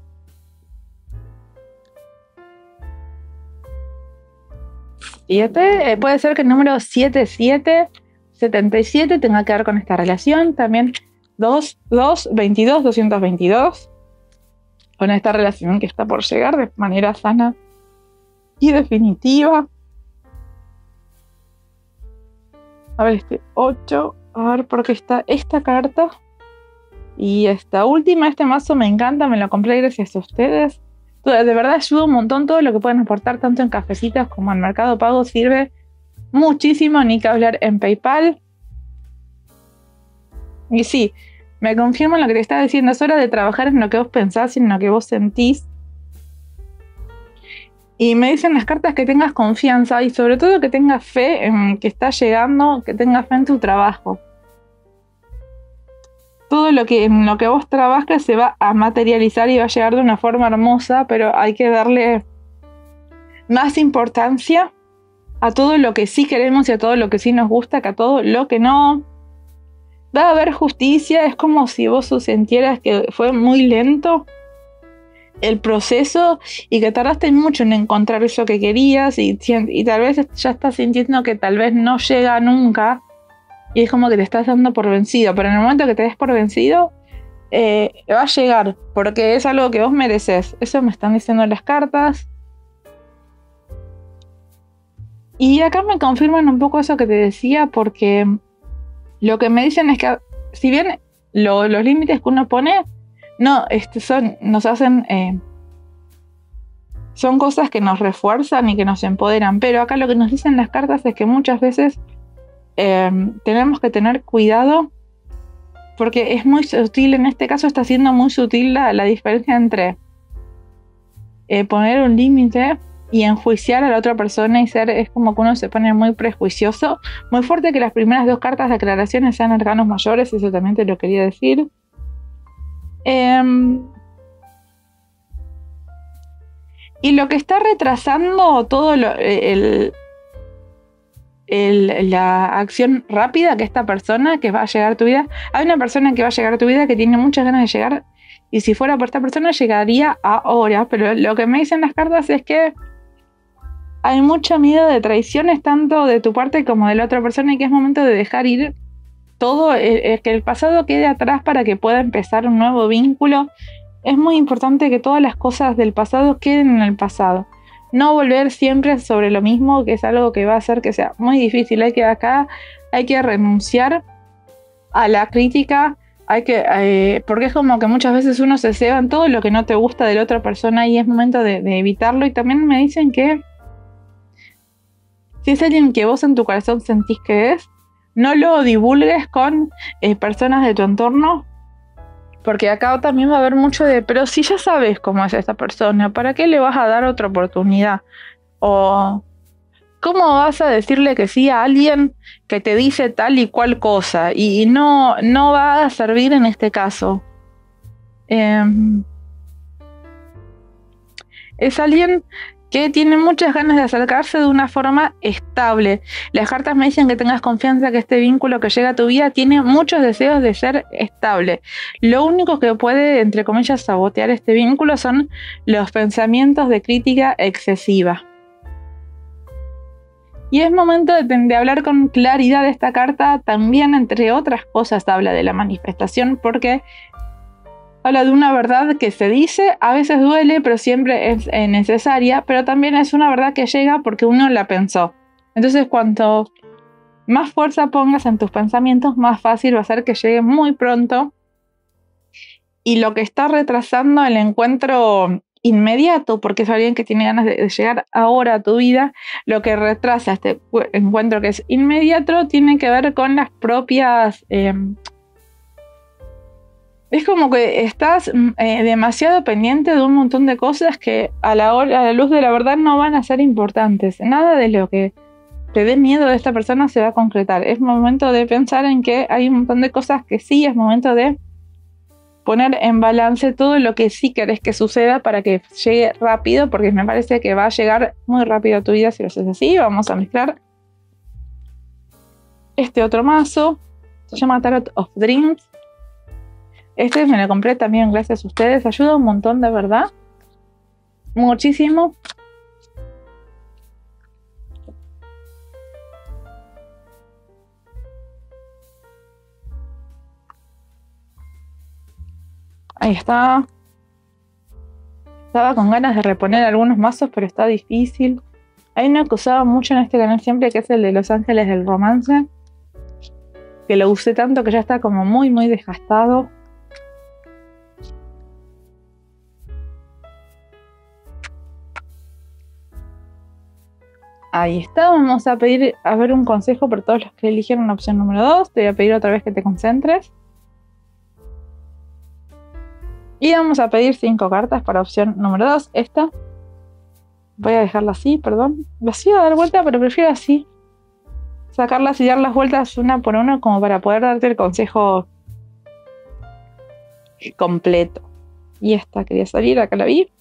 puede ser que el número 7777 tenga que ver con esta relación. También 222 con esta relación que está por llegar de manera sana y definitiva. A ver, este 8, a ver por qué está esta carta. Y esta última, este mazo me encanta, me lo compré gracias a ustedes. De verdad ayuda un montón todo lo que pueden aportar, tanto en cafecitas como en MercadoPago. Sirve muchísimo, ni que hablar en PayPal. Y sí, me confirmo lo que te estaba diciendo. Es hora de trabajar en lo que vos pensás, en lo que vos sentís. Y me dicen las cartas que tengas confianza y sobre todo que tengas fe en que estás llegando, que tengas fe en tu trabajo. Todo lo que en lo que vos trabajas se va a materializar y va a llegar de una forma hermosa, pero hay que darle más importancia a todo lo que sí queremos y a todo lo que sí nos gusta que a todo lo que no. Va a haber justicia. Es como si vos sintieras que fue muy lento el proceso y que tardaste mucho en encontrar eso que querías y tal vez ya estás sintiendo que tal vez no llega nunca. Y es como que te estás dando por vencido. Pero en el momento que te des por vencido, va a llegar. Porque es algo que vos mereces. Eso me están diciendo las cartas. Y acá me confirman un poco eso que te decía. Porque lo que me dicen es que si bien los límites que uno pone, no, son cosas que nos refuerzan y que nos empoderan. Pero acá lo que nos dicen las cartas es que muchas veces... tenemos que tener cuidado porque es muy sutil. En este caso está siendo muy sutil la diferencia entre poner un límite y enjuiciar a la otra persona y ser, es como que uno se pone muy prejuicioso. Muy fuerte que las primeras dos cartas de aclaraciones sean arcanos mayores, eso también te lo quería decir. Y lo que está retrasando todo la acción rápida que esta persona que va a llegar a tu vida, hay una persona que va a llegar a tu vida que tiene muchas ganas de llegar, y si fuera por esta persona llegaría ahora, pero lo que me dicen las cartas es que hay mucho miedo de traiciones tanto de tu parte como de la otra persona, y que es momento de dejar ir todo, que el pasado quede atrás para que pueda empezar un nuevo vínculo. Es muy importante que todas las cosas del pasado queden en el pasado. No volver siempre sobre lo mismo, que es algo que va a hacer que sea muy difícil. Hay que renunciar a la crítica, porque es como que muchas veces uno se ceba en todo lo que no te gusta de la otra persona y es momento de evitarlo. Y también me dicen que si es alguien que vos en tu corazón sentís que es, no lo divulgues con personas de tu entorno. Porque acá también va a haber mucho de, pero si ya sabes cómo es esta persona, ¿para qué le vas a dar otra oportunidad? O, ¿cómo vas a decirle que sí a alguien que te dice tal y cual cosa? Y no va a servir en este caso. Es alguien que tiene muchas ganas de acercarse de una forma estable. Las cartas me dicen que tengas confianza, que este vínculo que llega a tu vida tiene muchos deseos de ser estable. Lo único que puede, entre comillas, sabotear este vínculo son los pensamientos de crítica excesiva. Y es momento de hablar con claridad de esta carta. También, entre otras cosas, habla de la manifestación, porque habla de una verdad que se dice, a veces duele, pero siempre es necesaria, pero también es una verdad que llega porque uno la pensó. Entonces, cuanto más fuerza pongas en tus pensamientos, más fácil va a ser que llegue muy pronto. Y lo que está retrasando el encuentro inmediato, porque es alguien que tiene ganas de llegar ahora a tu vida, lo que retrasa este encuentro que es inmediato tiene que ver con las propias... Es como que estás demasiado pendiente de un montón de cosas que a la luz de la verdad no van a ser importantes. Nada de lo que te dé miedo de esta persona se va a concretar. Es momento de pensar en que hay un montón de cosas que sí, es momento de poner en balance todo lo que sí querés que suceda para que llegue rápido, porque me parece que va a llegar muy rápido a tu vida si lo haces así. Vamos a mezclar este otro mazo, se llama Tarot of Dreams. Este me lo compré también gracias a ustedes. Ayuda un montón, de verdad. Muchísimo. Ahí está. Estaba con ganas de reponer algunos mazos, pero está difícil. Hay uno que usaba mucho en este canal siempre, que es el de Los Ángeles del Romance. Que lo usé tanto que ya está como muy, muy desgastado. Ahí está, vamos a pedir a ver un consejo para todos los que eligieron la opción número 2. Te voy a pedir otra vez que te concentres. Y vamos a pedir 5 cartas para opción número 2. Esta. Voy a dejarla así, perdón. Las iba a dar vuelta, pero prefiero así. Sacarlas y dar las vueltas una por una como para poder darte el consejo completo. Y esta quería salir, acá la vi.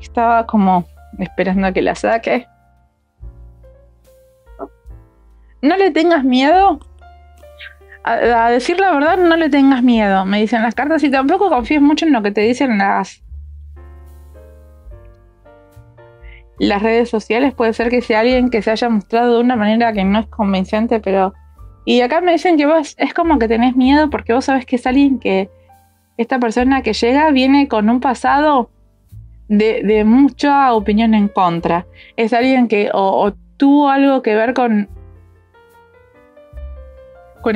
Estaba como esperando a que la saque. No le tengas miedo, a decir la verdad no le tengas miedo, me dicen las cartas, y tampoco confíes mucho en lo que te dicen las redes sociales. Puede ser que sea alguien que se haya mostrado de una manera que no es convincente, pero... Y acá me dicen que vos es como que tenés miedo porque vos sabés que es alguien que... Esta persona que llega viene con un pasado de mucha opinión en contra. Es alguien que o tuvo algo que ver con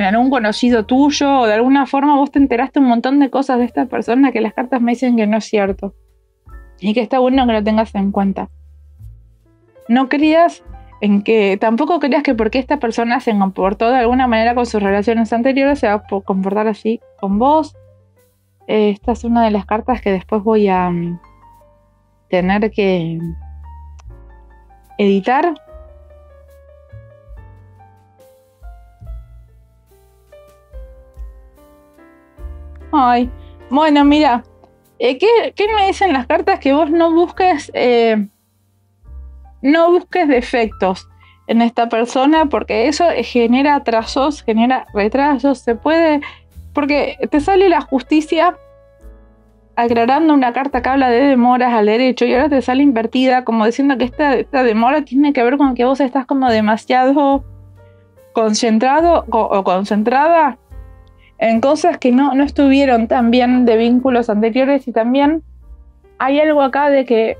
algún conocido tuyo, o de alguna forma vos te enteraste un montón de cosas de esta persona que las cartas me dicen que no es cierto y que está bueno que lo tengas en cuenta. No creas en que, tampoco creas que porque esta persona se comportó de alguna manera con sus relaciones anteriores se va a comportar así con vos. Esta es una de las cartas que después voy a tener que editar. Ay, bueno, mira, ¿qué me dicen las cartas? Que vos no busques defectos en esta persona, porque eso genera atrasos, genera retrasos, se puede... Porque te sale la justicia aclarando una carta que habla de demoras al derecho y ahora te sale invertida, como diciendo que esta demora tiene que ver con que vos estás como demasiado concentrado o concentrada en cosas que no estuvieron tan bien de vínculos anteriores. Y también hay algo acá de que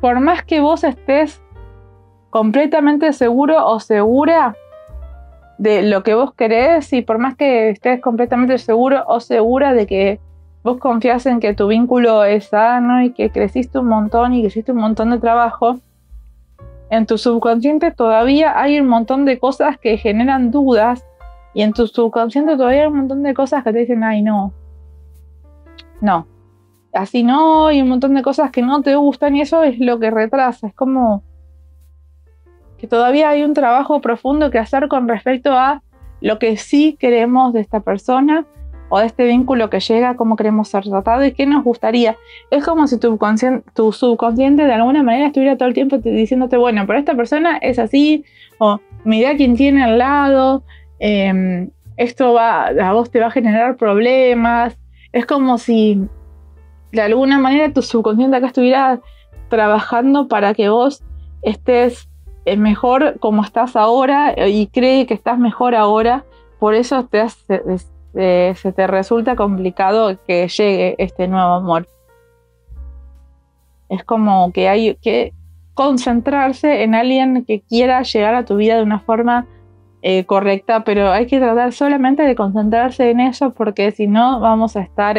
por más que vos estés completamente seguro o segura de lo que vos querés, y por más que estés completamente seguro o segura de que vos confías en que tu vínculo es sano y que creciste un montón y que hiciste un montón de trabajo, en tu subconsciente todavía hay un montón de cosas que generan dudas, y en tu subconsciente todavía hay un montón de cosas que te dicen, ay, no, así no, y un montón de cosas que no te gustan, y eso es lo que retrasa. Es como que todavía hay un trabajo profundo que hacer con respecto a lo que sí queremos de esta persona o de este vínculo que llega, cómo queremos ser tratado y qué nos gustaría. Es como si tu subconsciente de alguna manera estuviera todo el tiempo diciéndote, bueno, pero esta persona es así, o mirá quién tiene al lado, esto a vos te va a generar problemas. Es como si de alguna manera tu subconsciente acá estuviera trabajando para que vos estés mejor como estás ahora, y cree que estás mejor ahora, por eso se te resulta complicado que llegue este nuevo amor. Es como que hay que concentrarse en alguien que quiera llegar a tu vida de una forma correcta, pero hay que tratar solamente de concentrarse en eso, porque si no vamos a estar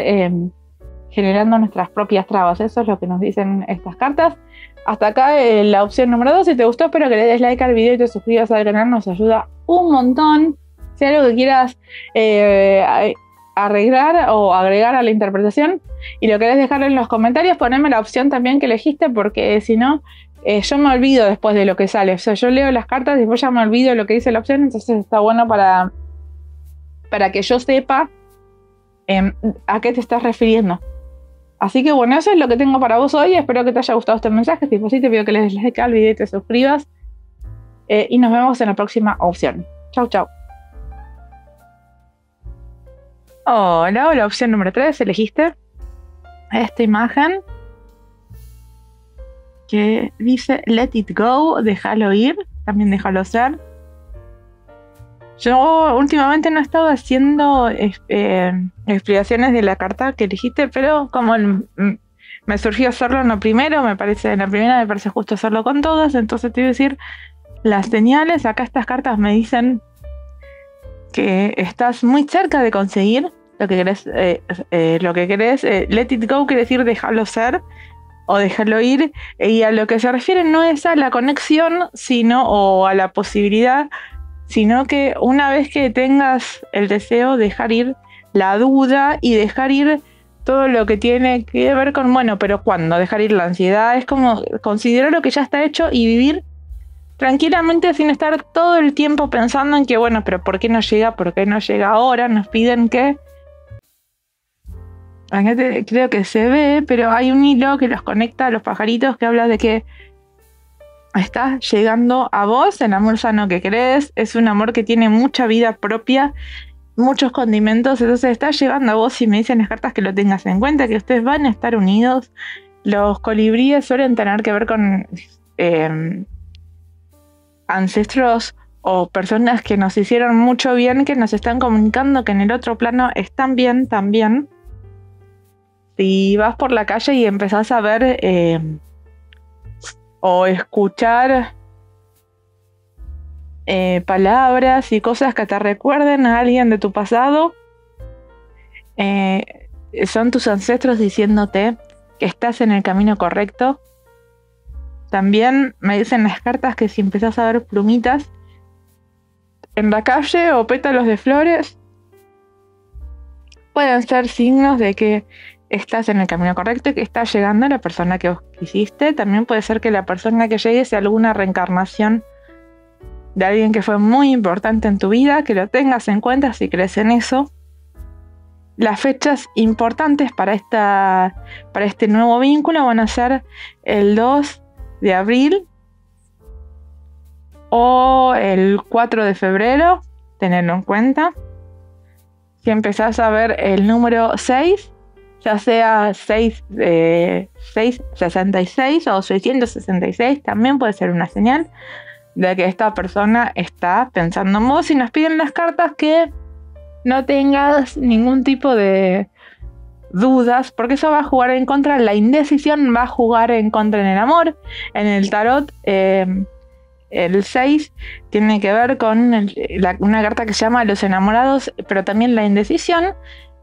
generando nuestras propias trabas. Eso es lo que nos dicen estas cartas. Hasta acá la opción número 2. Si te gustó, espero que le des like al video y te suscribas al canal, nos ayuda un montón. Si hay algo que quieras arreglar o agregar a la interpretación y lo querés dejar en los comentarios, poneme la opción también que elegiste, porque si no, yo me olvido después de lo que sale. O sea, yo leo las cartas y después ya me olvido lo que dice la opción, entonces está bueno para que yo sepa a qué te estás refiriendo. Así que bueno, eso es lo que tengo para vos hoy. Espero que te haya gustado este mensaje. Si fue así, te pido que le des like al video y te suscribas. Y nos vemos en la próxima opción. Chau, chau. Hola, la opción número 3. Elegiste esta imagen que dice Let it go, déjalo ir, también déjalo ser. Yo últimamente no he estado haciendo explicaciones de la carta que elegiste, pero como me surgió hacerlo en lo primero, me parece justo hacerlo con todas. Entonces te voy a decir las señales. Acá estas cartas me dicen que estás muy cerca de conseguir lo que querés. Let it go quiere decir déjalo ser o déjalo ir. Y a lo que se refiere no es a la conexión, sino o a la posibilidad, sino que una vez que tengas el deseo, dejar ir la duda y dejar ir todo lo que tiene que ver con, bueno, pero ¿cuándo? Dejar ir la ansiedad. Es como considerar lo que ya está hecho y vivir tranquilamente sin estar todo el tiempo pensando en que, bueno, pero ¿por qué no llega? ¿Por qué no llega ahora? Nos piden que... Creo que se ve, pero hay un hilo que los conecta a los pajaritos que habla de que estás llegando a vos, el amor sano que querés. Es un amor que tiene mucha vida propia, muchos condimentos. Entonces estás llegando a vos y me dicen las cartas que lo tengas en cuenta, que ustedes van a estar unidos. Los colibríes suelen tener que ver con ancestros o personas que nos hicieron mucho bien, que nos están comunicando que en el otro plano están bien también. Si vas por la calle y empezás a ver... o escuchar palabras y cosas que te recuerden a alguien de tu pasado, son tus ancestros diciéndote que estás en el camino correcto. También me dicen las cartas que si empezás a ver plumitas en la calle o pétalos de flores, pueden ser signos de que estás en el camino correcto y que está llegando la persona que vos quisiste. También puede ser que la persona que llegue sea alguna reencarnación de alguien que fue muy importante en tu vida, que lo tengas en cuenta si crees en eso. Las fechas importantes para este nuevo vínculo van a ser el 2 de abril o el 4 de febrero, tenerlo en cuenta. Si empezás a ver el número 6, ya sea 666 o 666, también puede ser una señal de que esta persona está pensando en vos. Y nos piden las cartas que no tengas ningún tipo de dudas, porque eso va a jugar en contra. La indecisión va a jugar en contra en el amor. En el tarot, el 6 tiene que ver con una carta que se llama Los Enamorados, pero también la indecisión.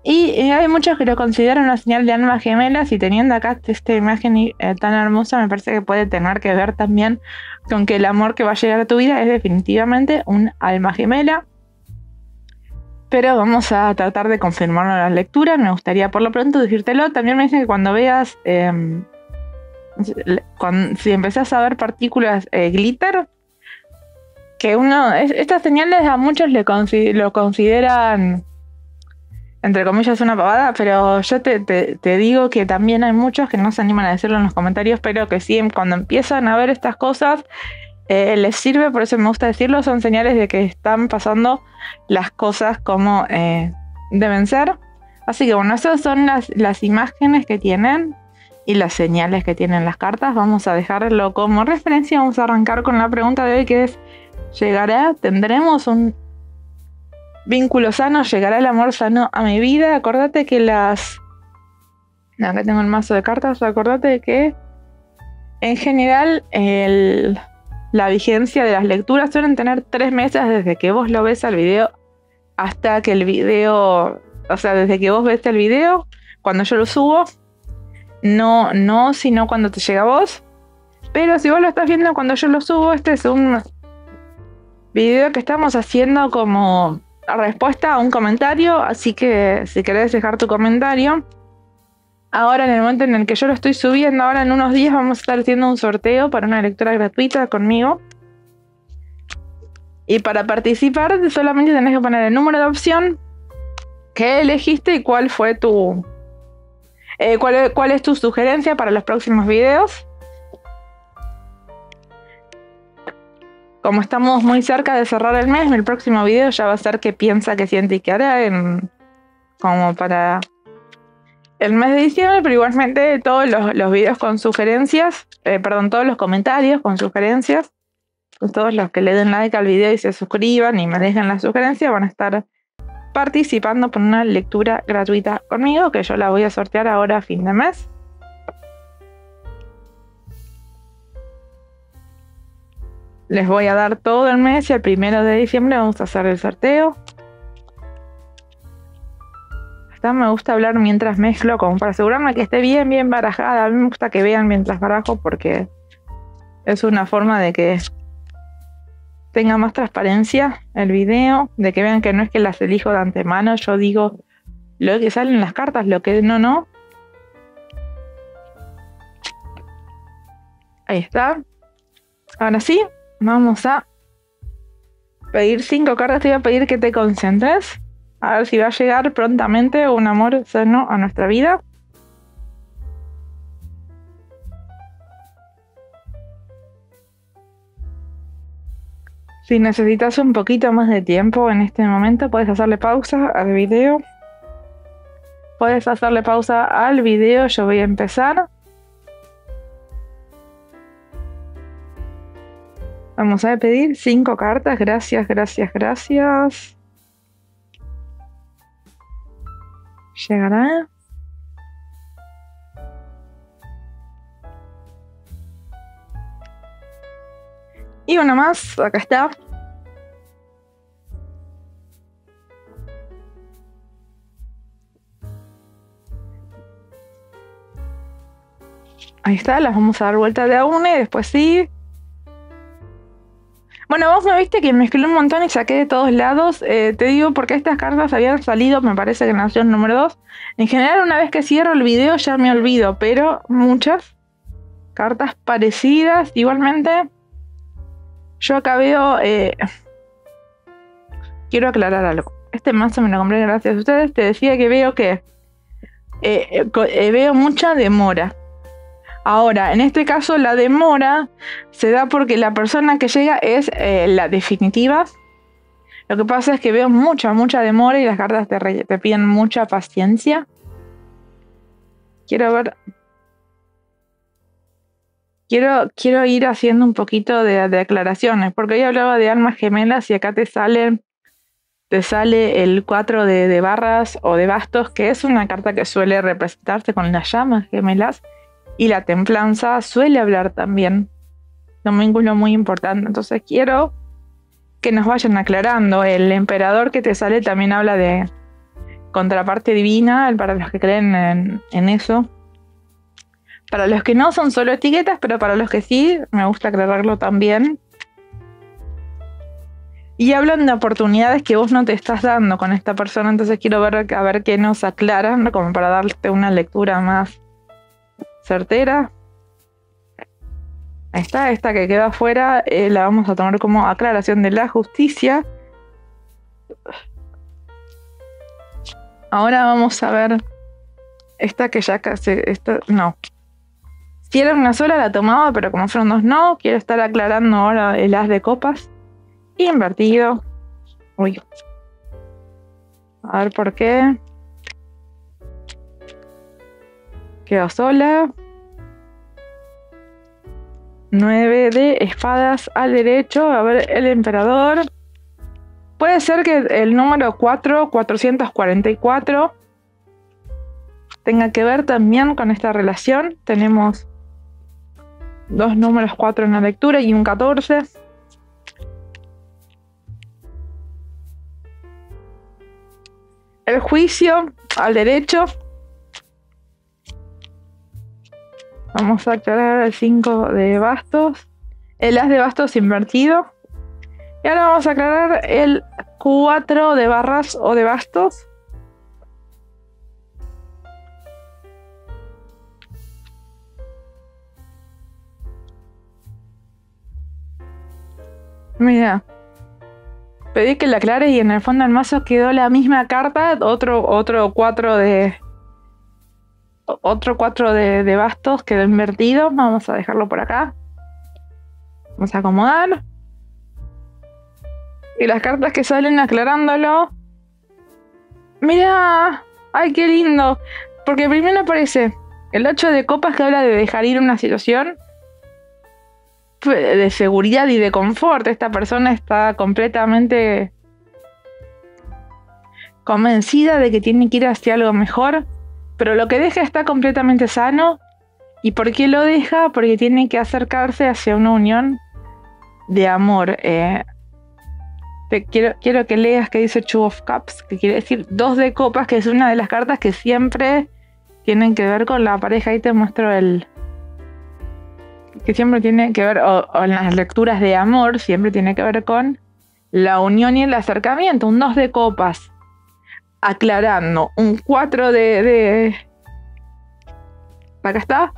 Y hay muchos que lo consideran una señal de almas gemelas, y teniendo acá esta imagen tan hermosa, me parece que puede tener que ver también con que el amor que va a llegar a tu vida es definitivamente un alma gemela. Pero vamos a tratar de confirmarlo en las lecturas. Me gustaría por lo pronto decírtelo. También me dicen que cuando veas, si empezás a ver partículas glitter, que uno, estas señales a muchos lo consideran, entre comillas, una pavada, pero yo te digo que también hay muchos que no se animan a decirlo en los comentarios, pero que sí, cuando empiezan a ver estas cosas, les sirve. Por eso me gusta decirlo, son señales de que están pasando las cosas como deben ser. Así que bueno, esas son las imágenes que tienen y las señales que tienen las cartas. Vamos a dejarlo como referencia. Vamos a arrancar con la pregunta de hoy, que es: ¿llegará? ¿Tendremos un vínculo sano? ¿Llegará el amor sano a mi vida? Acordate que acá tengo el mazo de cartas. Acordate que en general la vigencia de las lecturas suelen tener 3 meses desde que vos lo ves al video hasta que el video, o sea, desde que vos ves el video, cuando yo lo subo, no sino cuando te llega a vos. Pero si vos lo estás viendo cuando yo lo subo, este es un video que estamos haciendo como respuesta a un comentario, así que si querés dejar tu comentario ahora en el momento en el que yo lo estoy subiendo, ahora en unos días vamos a estar haciendo un sorteo para una lectura gratuita conmigo, y para participar solamente tenés que poner el número de opción que elegiste y cuál fue tu cuál es tu sugerencia para los próximos videos. Como estamos muy cerca de cerrar el mes, el próximo video ya va a ser qué piensa, qué siente y qué hará, como para el mes de diciembre. Pero igualmente todos los videos con sugerencias, todos los comentarios con sugerencias, pues todos los que le den like al video y se suscriban y me dejen las sugerencias van a estar participando por una lectura gratuita conmigo, que yo la voy a sortear ahora a fin de mes. Les voy a dar todo el mes y el 1 de diciembre vamos a hacer el sorteo. Hasta me gusta hablar mientras mezclo, como para asegurarme que esté bien barajada. A mí me gusta que vean mientras barajo, porque es una forma de que tenga más transparencia el video, de que vean que no es que las elijo de antemano. Yo digo lo que salen las cartas, lo que no. Ahí está. Ahora sí, vamos a pedir 5 cartas. Te voy a pedir que te concentres, a ver si va a llegar prontamente un amor sano a nuestra vida. Si necesitas un poquito más de tiempo en este momento, puedes hacerle pausa al video. Yo voy a empezar. Vamos a pedir 5 cartas. Gracias. ¿Llegará? Y una más. Acá está. Ahí está. Las vamos a dar vuelta de a una y después sí. Bueno, vos me viste que me escribí un montón y saqué de todos lados. Te digo porque estas cartas habían salido, me parece que en la opción número 2. En general, una vez que cierro el video ya me olvido, pero muchas cartas parecidas. Igualmente, yo acá veo... quiero aclarar algo. Este mazo me lo compré gracias a ustedes. Te decía que veo que... veo mucha demora. Ahora, en este caso la demora se da porque la persona que llega es la definitiva. Lo que pasa es que veo mucha demora y las cartas te piden mucha paciencia. Quiero ver... Quiero ir haciendo un poquito de aclaraciones, porque hoy hablaba de almas gemelas y acá te sale el 4 de barras o de bastos, que es una carta que suele representarse con las llamas gemelas. Y la templanza suele hablar también de un vínculo muy importante. Entonces quiero que nos vayan aclarando. El emperador que te sale también habla de contraparte divina, para los que creen en eso. Para los que no, son solo etiquetas, pero para los que sí, me gusta aclararlo también. Y hablan de oportunidades que vos no te estás dando con esta persona, entonces quiero ver a ver qué nos aclaran, como para darte una lectura más certera. Ahí está, esta que queda afuera, la vamos a tomar como aclaración de la justicia. Ahora vamos a ver esta que ya casi... Esta, no. Si era una sola la tomaba, pero como fueron dos no. Quiero estar aclarando ahora el as de copas. Invertido. Uy. A ver por qué. Quedó sola. 9 de espadas al derecho. A ver, el emperador. Puede ser que el número 4, 444, tenga que ver también con esta relación. Tenemos dos números 4 en la lectura y un 14. El juicio al derecho. Vamos a aclarar el 5 de bastos. El as de bastos invertido. Y ahora vamos a aclarar el 4 de barras o de bastos. Mira. Pedí que la aclare y en el fondo del mazo quedó la misma carta, otro 4 de bastos, quedó invertido. Vamos a dejarlo por acá. Vamos a acomodar. Y las cartas que salen aclarándolo. Mira, ay, qué lindo. Porque primero aparece el 8 de copas, que habla de dejar ir una situación de seguridad y de confort. Esta persona está completamente convencida de que tiene que ir hacia algo mejor, pero lo que deja está completamente sano. ¿Y por qué lo deja? Porque tiene que acercarse hacia una unión de amor. Quiero que leas que dice Two of Cups, que quiere decir 2 de copas, que es una de las cartas que siempre tienen que ver con la pareja. Ahí te muestro el... que siempre tiene que ver, o en las lecturas de amor, siempre tiene que ver con la unión y el acercamiento. Un 2 de copas aclarando, un 4 de... acá está,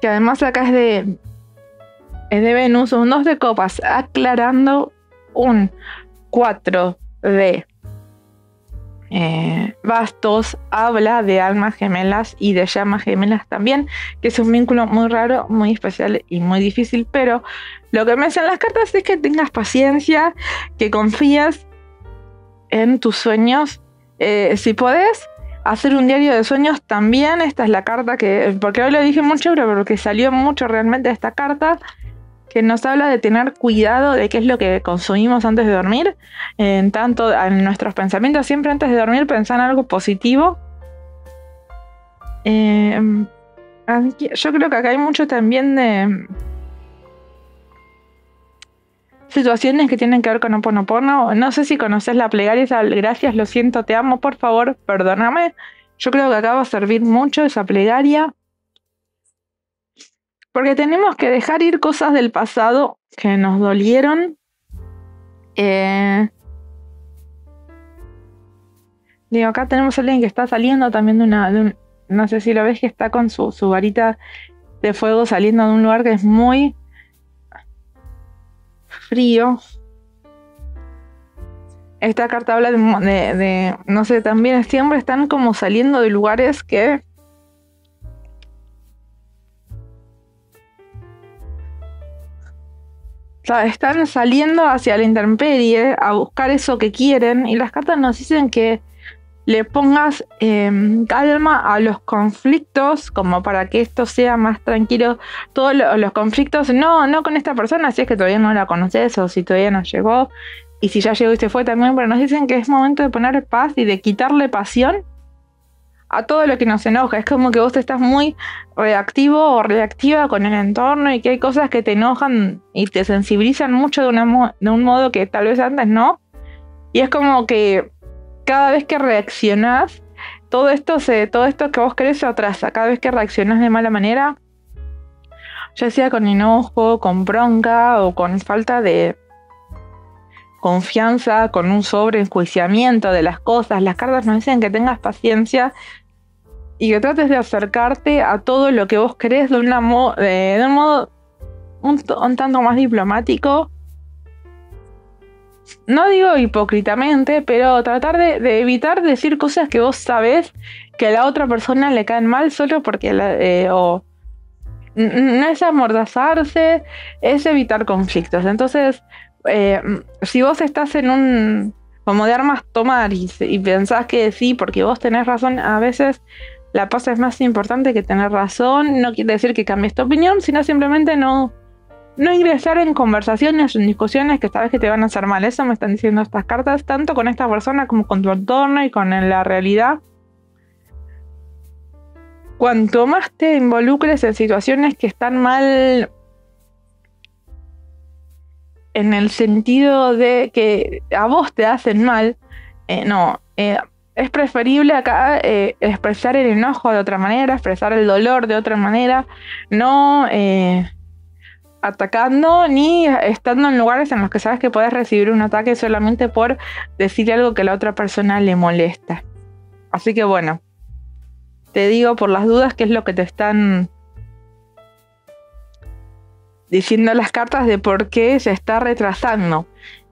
que además acá es de Venus. Un 2 de copas aclarando, un 4 de bastos, habla de almas gemelas y de llamas gemelas también, que es un vínculo muy raro, muy especial y muy difícil. Pero lo que me dicen las cartas es que tengas paciencia, que confíes en tus sueños. Si podés hacer un diario de sueños también, esta es la carta que... porque hoy lo dije mucho, pero porque salió mucho realmente esta carta, que nos habla de tener cuidado de qué es lo que consumimos antes de dormir. En tanto, en nuestros pensamientos, siempre antes de dormir pensar en algo positivo. Yo creo que acá hay mucho también de situaciones que tienen que ver con Ho'oponopono. No sé si conoces la plegaria, esa gracias, lo siento, te amo, por favor, perdóname. Yo creo que acá va a servir mucho esa plegaria, porque tenemos que dejar ir cosas del pasado que nos dolieron. Digo, acá tenemos a alguien que está saliendo también de una... no sé si lo ves, que está con su varita de fuego saliendo de un lugar que es muy frío. Esta carta habla de no sé, también siempre están como saliendo de lugares que... O sea, están saliendo hacia la intemperie a buscar eso que quieren, y las cartas nos dicen que le pongas calma a los conflictos, como para que esto sea más tranquilo. Todos los conflictos, no con esta persona, si es que todavía no la conoces o si todavía no llegó, y si ya llegó y se fue también, pero nos dicen que es momento de poner paz y de quitarle pasión a todo lo que nos enoja. Es como que vos estás muy reactivo o reactiva con el entorno, y que hay cosas que te enojan y te sensibilizan mucho de un modo que tal vez antes no, y es como que cada vez que reaccionás, todo esto que vos querés se atrasa. Cada vez que reaccionás de mala manera, ya sea con enojo, con bronca o con falta de confianza, con un sobreenjuiciamiento de las cosas, las cartas nos dicen que tengas paciencia y que trates de acercarte a todo lo que vos querés de un modo un tanto más diplomático. No digo hipócritamente, pero tratar de evitar decir cosas que vos sabés que a la otra persona le caen mal solo porque... no es amordazarse, es evitar conflictos. Entonces, si vos estás en un... como de armas tomar y pensás que sí, porque vos tenés razón, a veces la paz es más importante que tener razón. No quiere decir que cambies tu opinión, sino simplemente no ingresar en conversaciones, en discusiones que sabes que te van a hacer mal. Eso me están diciendo estas cartas, tanto con esta persona como con tu entorno y con la realidad. Cuanto más te involucres en situaciones que están mal, en el sentido de que a vos te hacen mal, es preferible acá expresar el enojo de otra manera, expresar el dolor de otra manera, no... atacando ni estando en lugares en los que sabes que puedes recibir un ataque solamente por decir algo que a la otra persona le molesta. Así que bueno, te digo por las dudas qué es lo que te están diciendo las cartas de por qué se está retrasando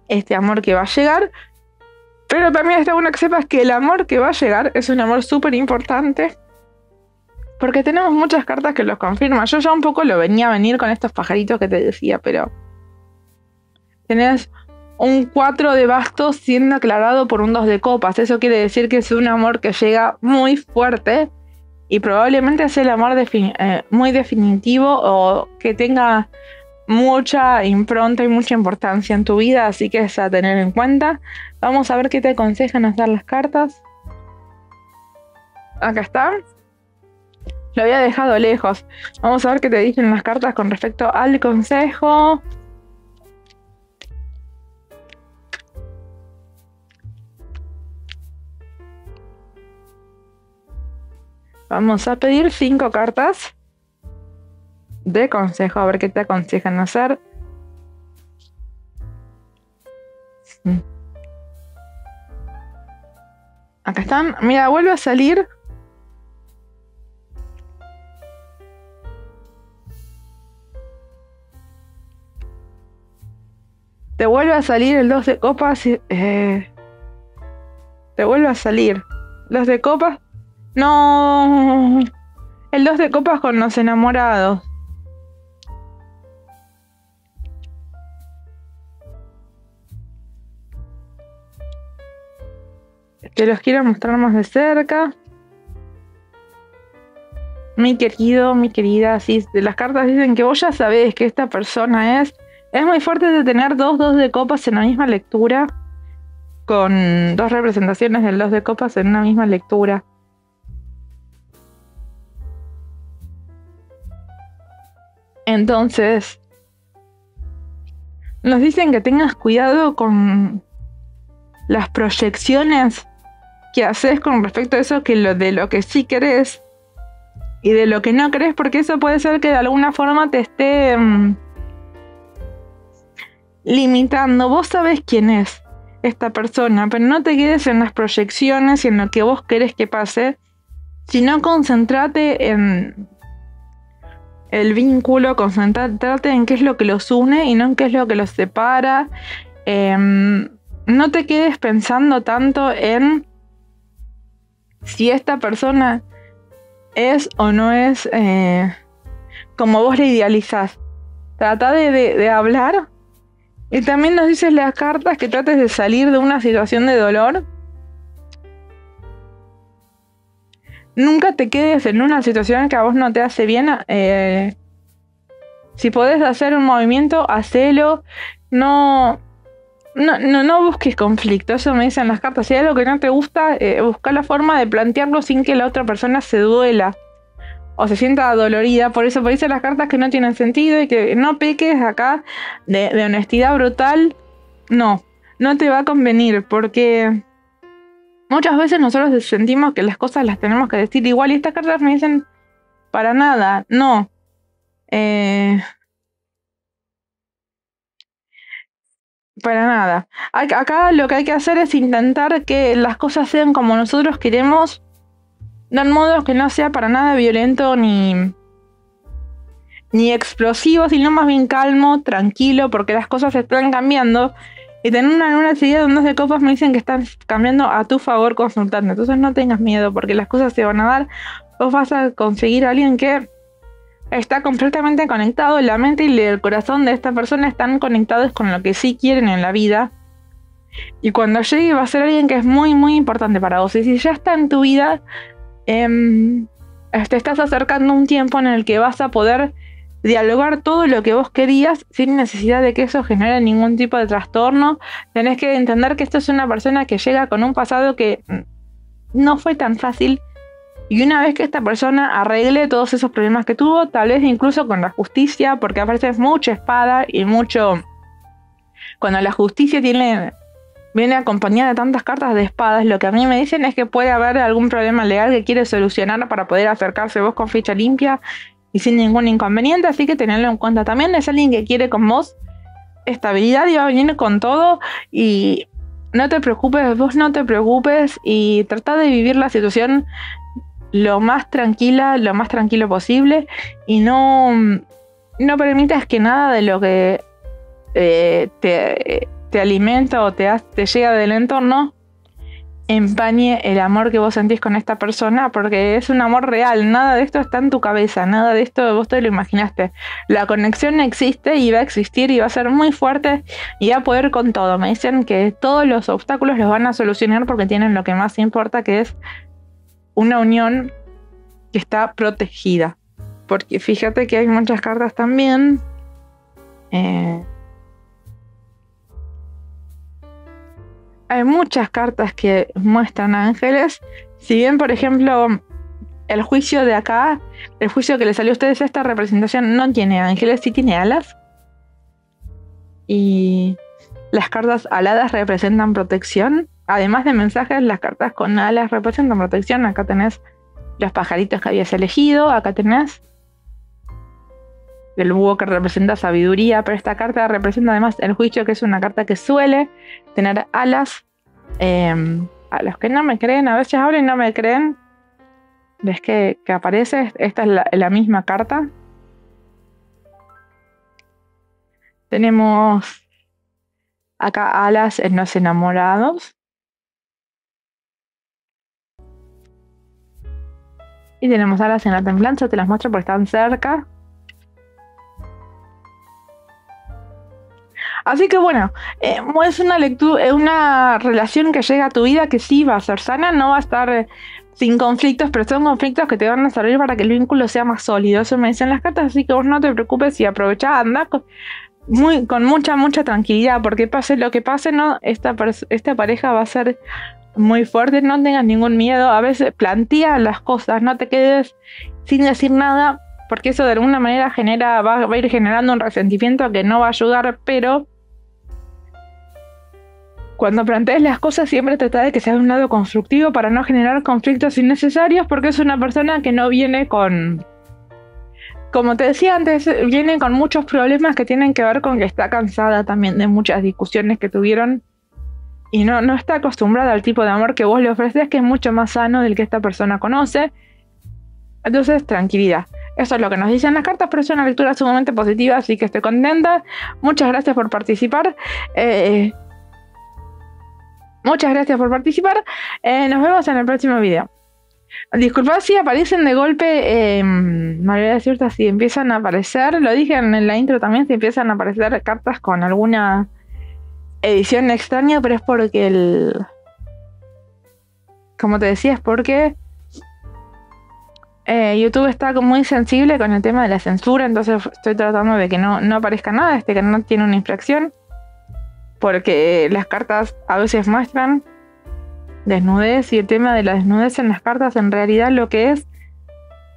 este amor que va a llegar. Pero también está bueno que sepas que el amor que va a llegar es un amor súper importante, porque tenemos muchas cartas que los confirman. Yo ya un poco lo venía a venir con estos pajaritos que te decía, pero... tenés un 4 de bastos siendo aclarado por un 2 de copas. Eso quiere decir que es un amor que llega muy fuerte, y probablemente es el amor muy definitivo, o que tenga mucha impronta y mucha importancia en tu vida. Así que es a tener en cuenta. Vamos a ver qué te aconsejan hacer las cartas. Acá está. Lo había dejado lejos. Vamos a ver qué te dicen las cartas con respecto al consejo. Vamos a pedir 5 cartas de consejo, a ver qué te aconsejan hacer. Acá están. Mira, vuelve a salir. Te vuelve a salir el 2 de copas. Te vuelve a salir. 2 de copas. No. El 2 de copas con los enamorados. Te los quiero mostrar más de cerca. Mi querido, mi querida. Sí, las cartas dicen que vos ya sabés que esta persona es... Es muy fuerte de tener dos de copas en la misma lectura, con dos representaciones del 2 de copas en una misma lectura. Entonces, nos dicen que tengas cuidado con las proyecciones que haces con respecto a eso, de lo que sí querés y de lo que no querés, porque eso puede ser que de alguna forma te esté... limitando. Vos sabés quién es esta persona, pero no te quedes en las proyecciones y en lo que vos querés que pase, sino concentrate en el vínculo, concentrate en qué es lo que los une y no en qué es lo que los separa. No te quedes pensando tanto en si esta persona es o no es como vos la idealizás. Trata de hablar. Y también nos dices las cartas que trates de salir de una situación de dolor. Nunca te quedes en una situación que a vos no te hace bien. Si podés hacer un movimiento, hacelo. No busques conflicto. Eso me dicen las cartas. Si hay algo que no te gusta, busca la forma de plantearlo sin que la otra persona se duela o se sienta dolorida. Por eso dicen las cartas que no tienen sentido y que no peques acá de honestidad brutal. No te va a convenir, porque muchas veces nosotros sentimos que las cosas las tenemos que decir igual, y estas cartas me dicen para nada, no. Para nada. Acá lo que hay que hacer es intentar que las cosas sean como nosotros queremos, de un modo que no sea para nada violento ni explosivo, sino más bien calmo, tranquilo, porque las cosas están cambiando. Y tener una idea donde de copas me dicen que están cambiando a tu favor consultando. Entonces no tengas miedo, porque las cosas se van a dar. Vos vas a conseguir a alguien que está completamente conectado. La mente y el corazón de esta persona están conectados con lo que sí quieren en la vida. Y cuando llegue va a ser alguien que es muy, muy importante para vos. Y si ya está en tu vida, te estás acercando a un tiempo en el que vas a poder dialogar todo lo que vos querías sin necesidad de que eso genere ningún tipo de trastorno. Tenés que entender que esto es una persona que llega con un pasado que no fue tan fácil, y una vez que esta persona arregle todos esos problemas que tuvo, tal vez incluso con la justicia, porque aparece mucha espada y mucho... Cuando la justicia viene acompañada de tantas cartas de espadas, lo que a mí me dicen es que puede haber algún problema legal que quiere solucionar para poder acercarse vos con ficha limpia y sin ningún inconveniente, así que tenerlo en cuenta. También es alguien que quiere con vos estabilidad y va a venir con todo. Y no te preocupes, vos no te preocupes, y trata de vivir la situación lo más tranquilo posible, y no permitas que nada de lo que te alimenta o te llega del entorno empañe el amor que vos sentís con esta persona, porque es un amor real. Nada de esto está en tu cabeza, nada de esto vos te lo imaginaste. La conexión existe y va a existir, y va a ser muy fuerte y va a poder con todo. Me dicen que todos los obstáculos los van a solucionar porque tienen lo que más importa, que es una unión que está protegida. Porque fíjate que hay muchas cartas también hay muchas cartas que muestran ángeles. Si bien, por ejemplo, el juicio de acá, el juicio que le salió a ustedes, esta representación no tiene ángeles, sí tiene alas. Y las cartas aladas representan protección. Además de mensajes, las cartas con alas representan protección. Acá tenés los pajaritos que habías elegido. Acá tenés el búho, que representa sabiduría, pero esta carta representa además el juicio, que es una carta que suele tener alas. A los que no me creen, a veces hablo y no me creen, ves que aparece, esta es la misma carta. Tenemos acá alas en los enamorados. Y tenemos alas en la templanza, te las muestro porque están cerca. Así que bueno, es una lectura, una relación que llega a tu vida que sí va a ser sana, no va a estar sin conflictos, pero son conflictos que te van a servir para que el vínculo sea más sólido. Eso me dicen las cartas, así que vos no te preocupes y aprovechá, andá con mucha tranquilidad, porque pase lo que pase, no, esta pareja va a ser muy fuerte. No tengas ningún miedo, a veces plantea las cosas, no te quedes sin decir nada, porque eso de alguna manera va a ir generando un resentimiento que no va a ayudar. Pero cuando plantees las cosas, siempre trata de que sea de un lado constructivo para no generar conflictos innecesarios, porque es una persona que no viene con Como te decía antes, viene con muchos problemas que tienen que ver con que está cansada también de muchas discusiones que tuvieron y no está acostumbrada al tipo de amor que vos le ofreces, que es mucho más sano del que esta persona conoce. Entonces, tranquilidad. Eso es lo que nos dicen las cartas, pero es una lectura sumamente positiva, así que estoy contenta. Muchas gracias por participar. Nos vemos en el próximo video. Disculpad si aparecen de golpe, mayoría de ciertas, si empiezan a aparecer, lo dije en la intro también, si empiezan a aparecer cartas con alguna edición extraña, pero es porque como te decía, es porque YouTube está muy sensible con el tema de la censura, entonces estoy tratando de que no aparezca nada. Este canal tiene una infracción, porque las cartas a veces muestran desnudez, y el tema de la desnudez en las cartas en realidad lo que es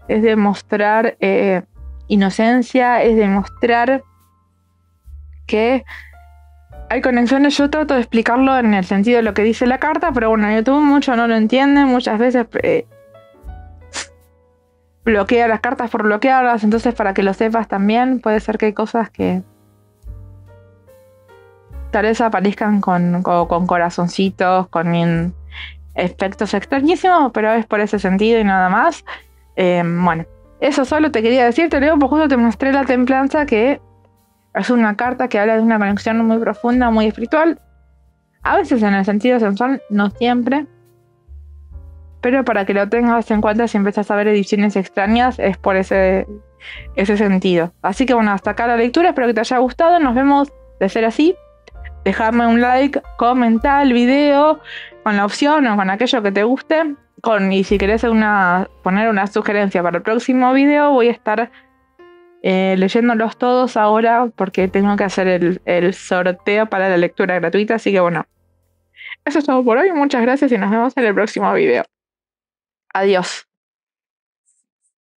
demostrar inocencia, es demostrar que hay conexiones. Yo trato de explicarlo en el sentido de lo que dice la carta, pero bueno, YouTube mucho no lo entiende, muchas veces bloquea las cartas por bloquearlas, entonces para que lo sepas también, puede ser que hay cosas que tal vez aparezcan con corazoncitos, con efectos extrañísimos, pero es por ese sentido y nada más. Bueno, eso solo te quería decir, te leo, porque justo te mostré la templanza, que es una carta que habla de una conexión muy profunda, muy espiritual. A veces en el sentido sensual, no siempre. Pero para que lo tengas en cuenta, si empiezas a ver ediciones extrañas, es por ese sentido. Así que bueno, hasta acá la lectura, espero que te haya gustado, nos vemos. De ser así, dejame un like, comenta el video con la opción o con aquello que te guste. Y si querés poner una sugerencia para el próximo video, voy a estar leyéndolos todos ahora, porque tengo que hacer el sorteo para la lectura gratuita. Así que bueno, eso es todo por hoy. Muchas gracias y nos vemos en el próximo video. Adiós.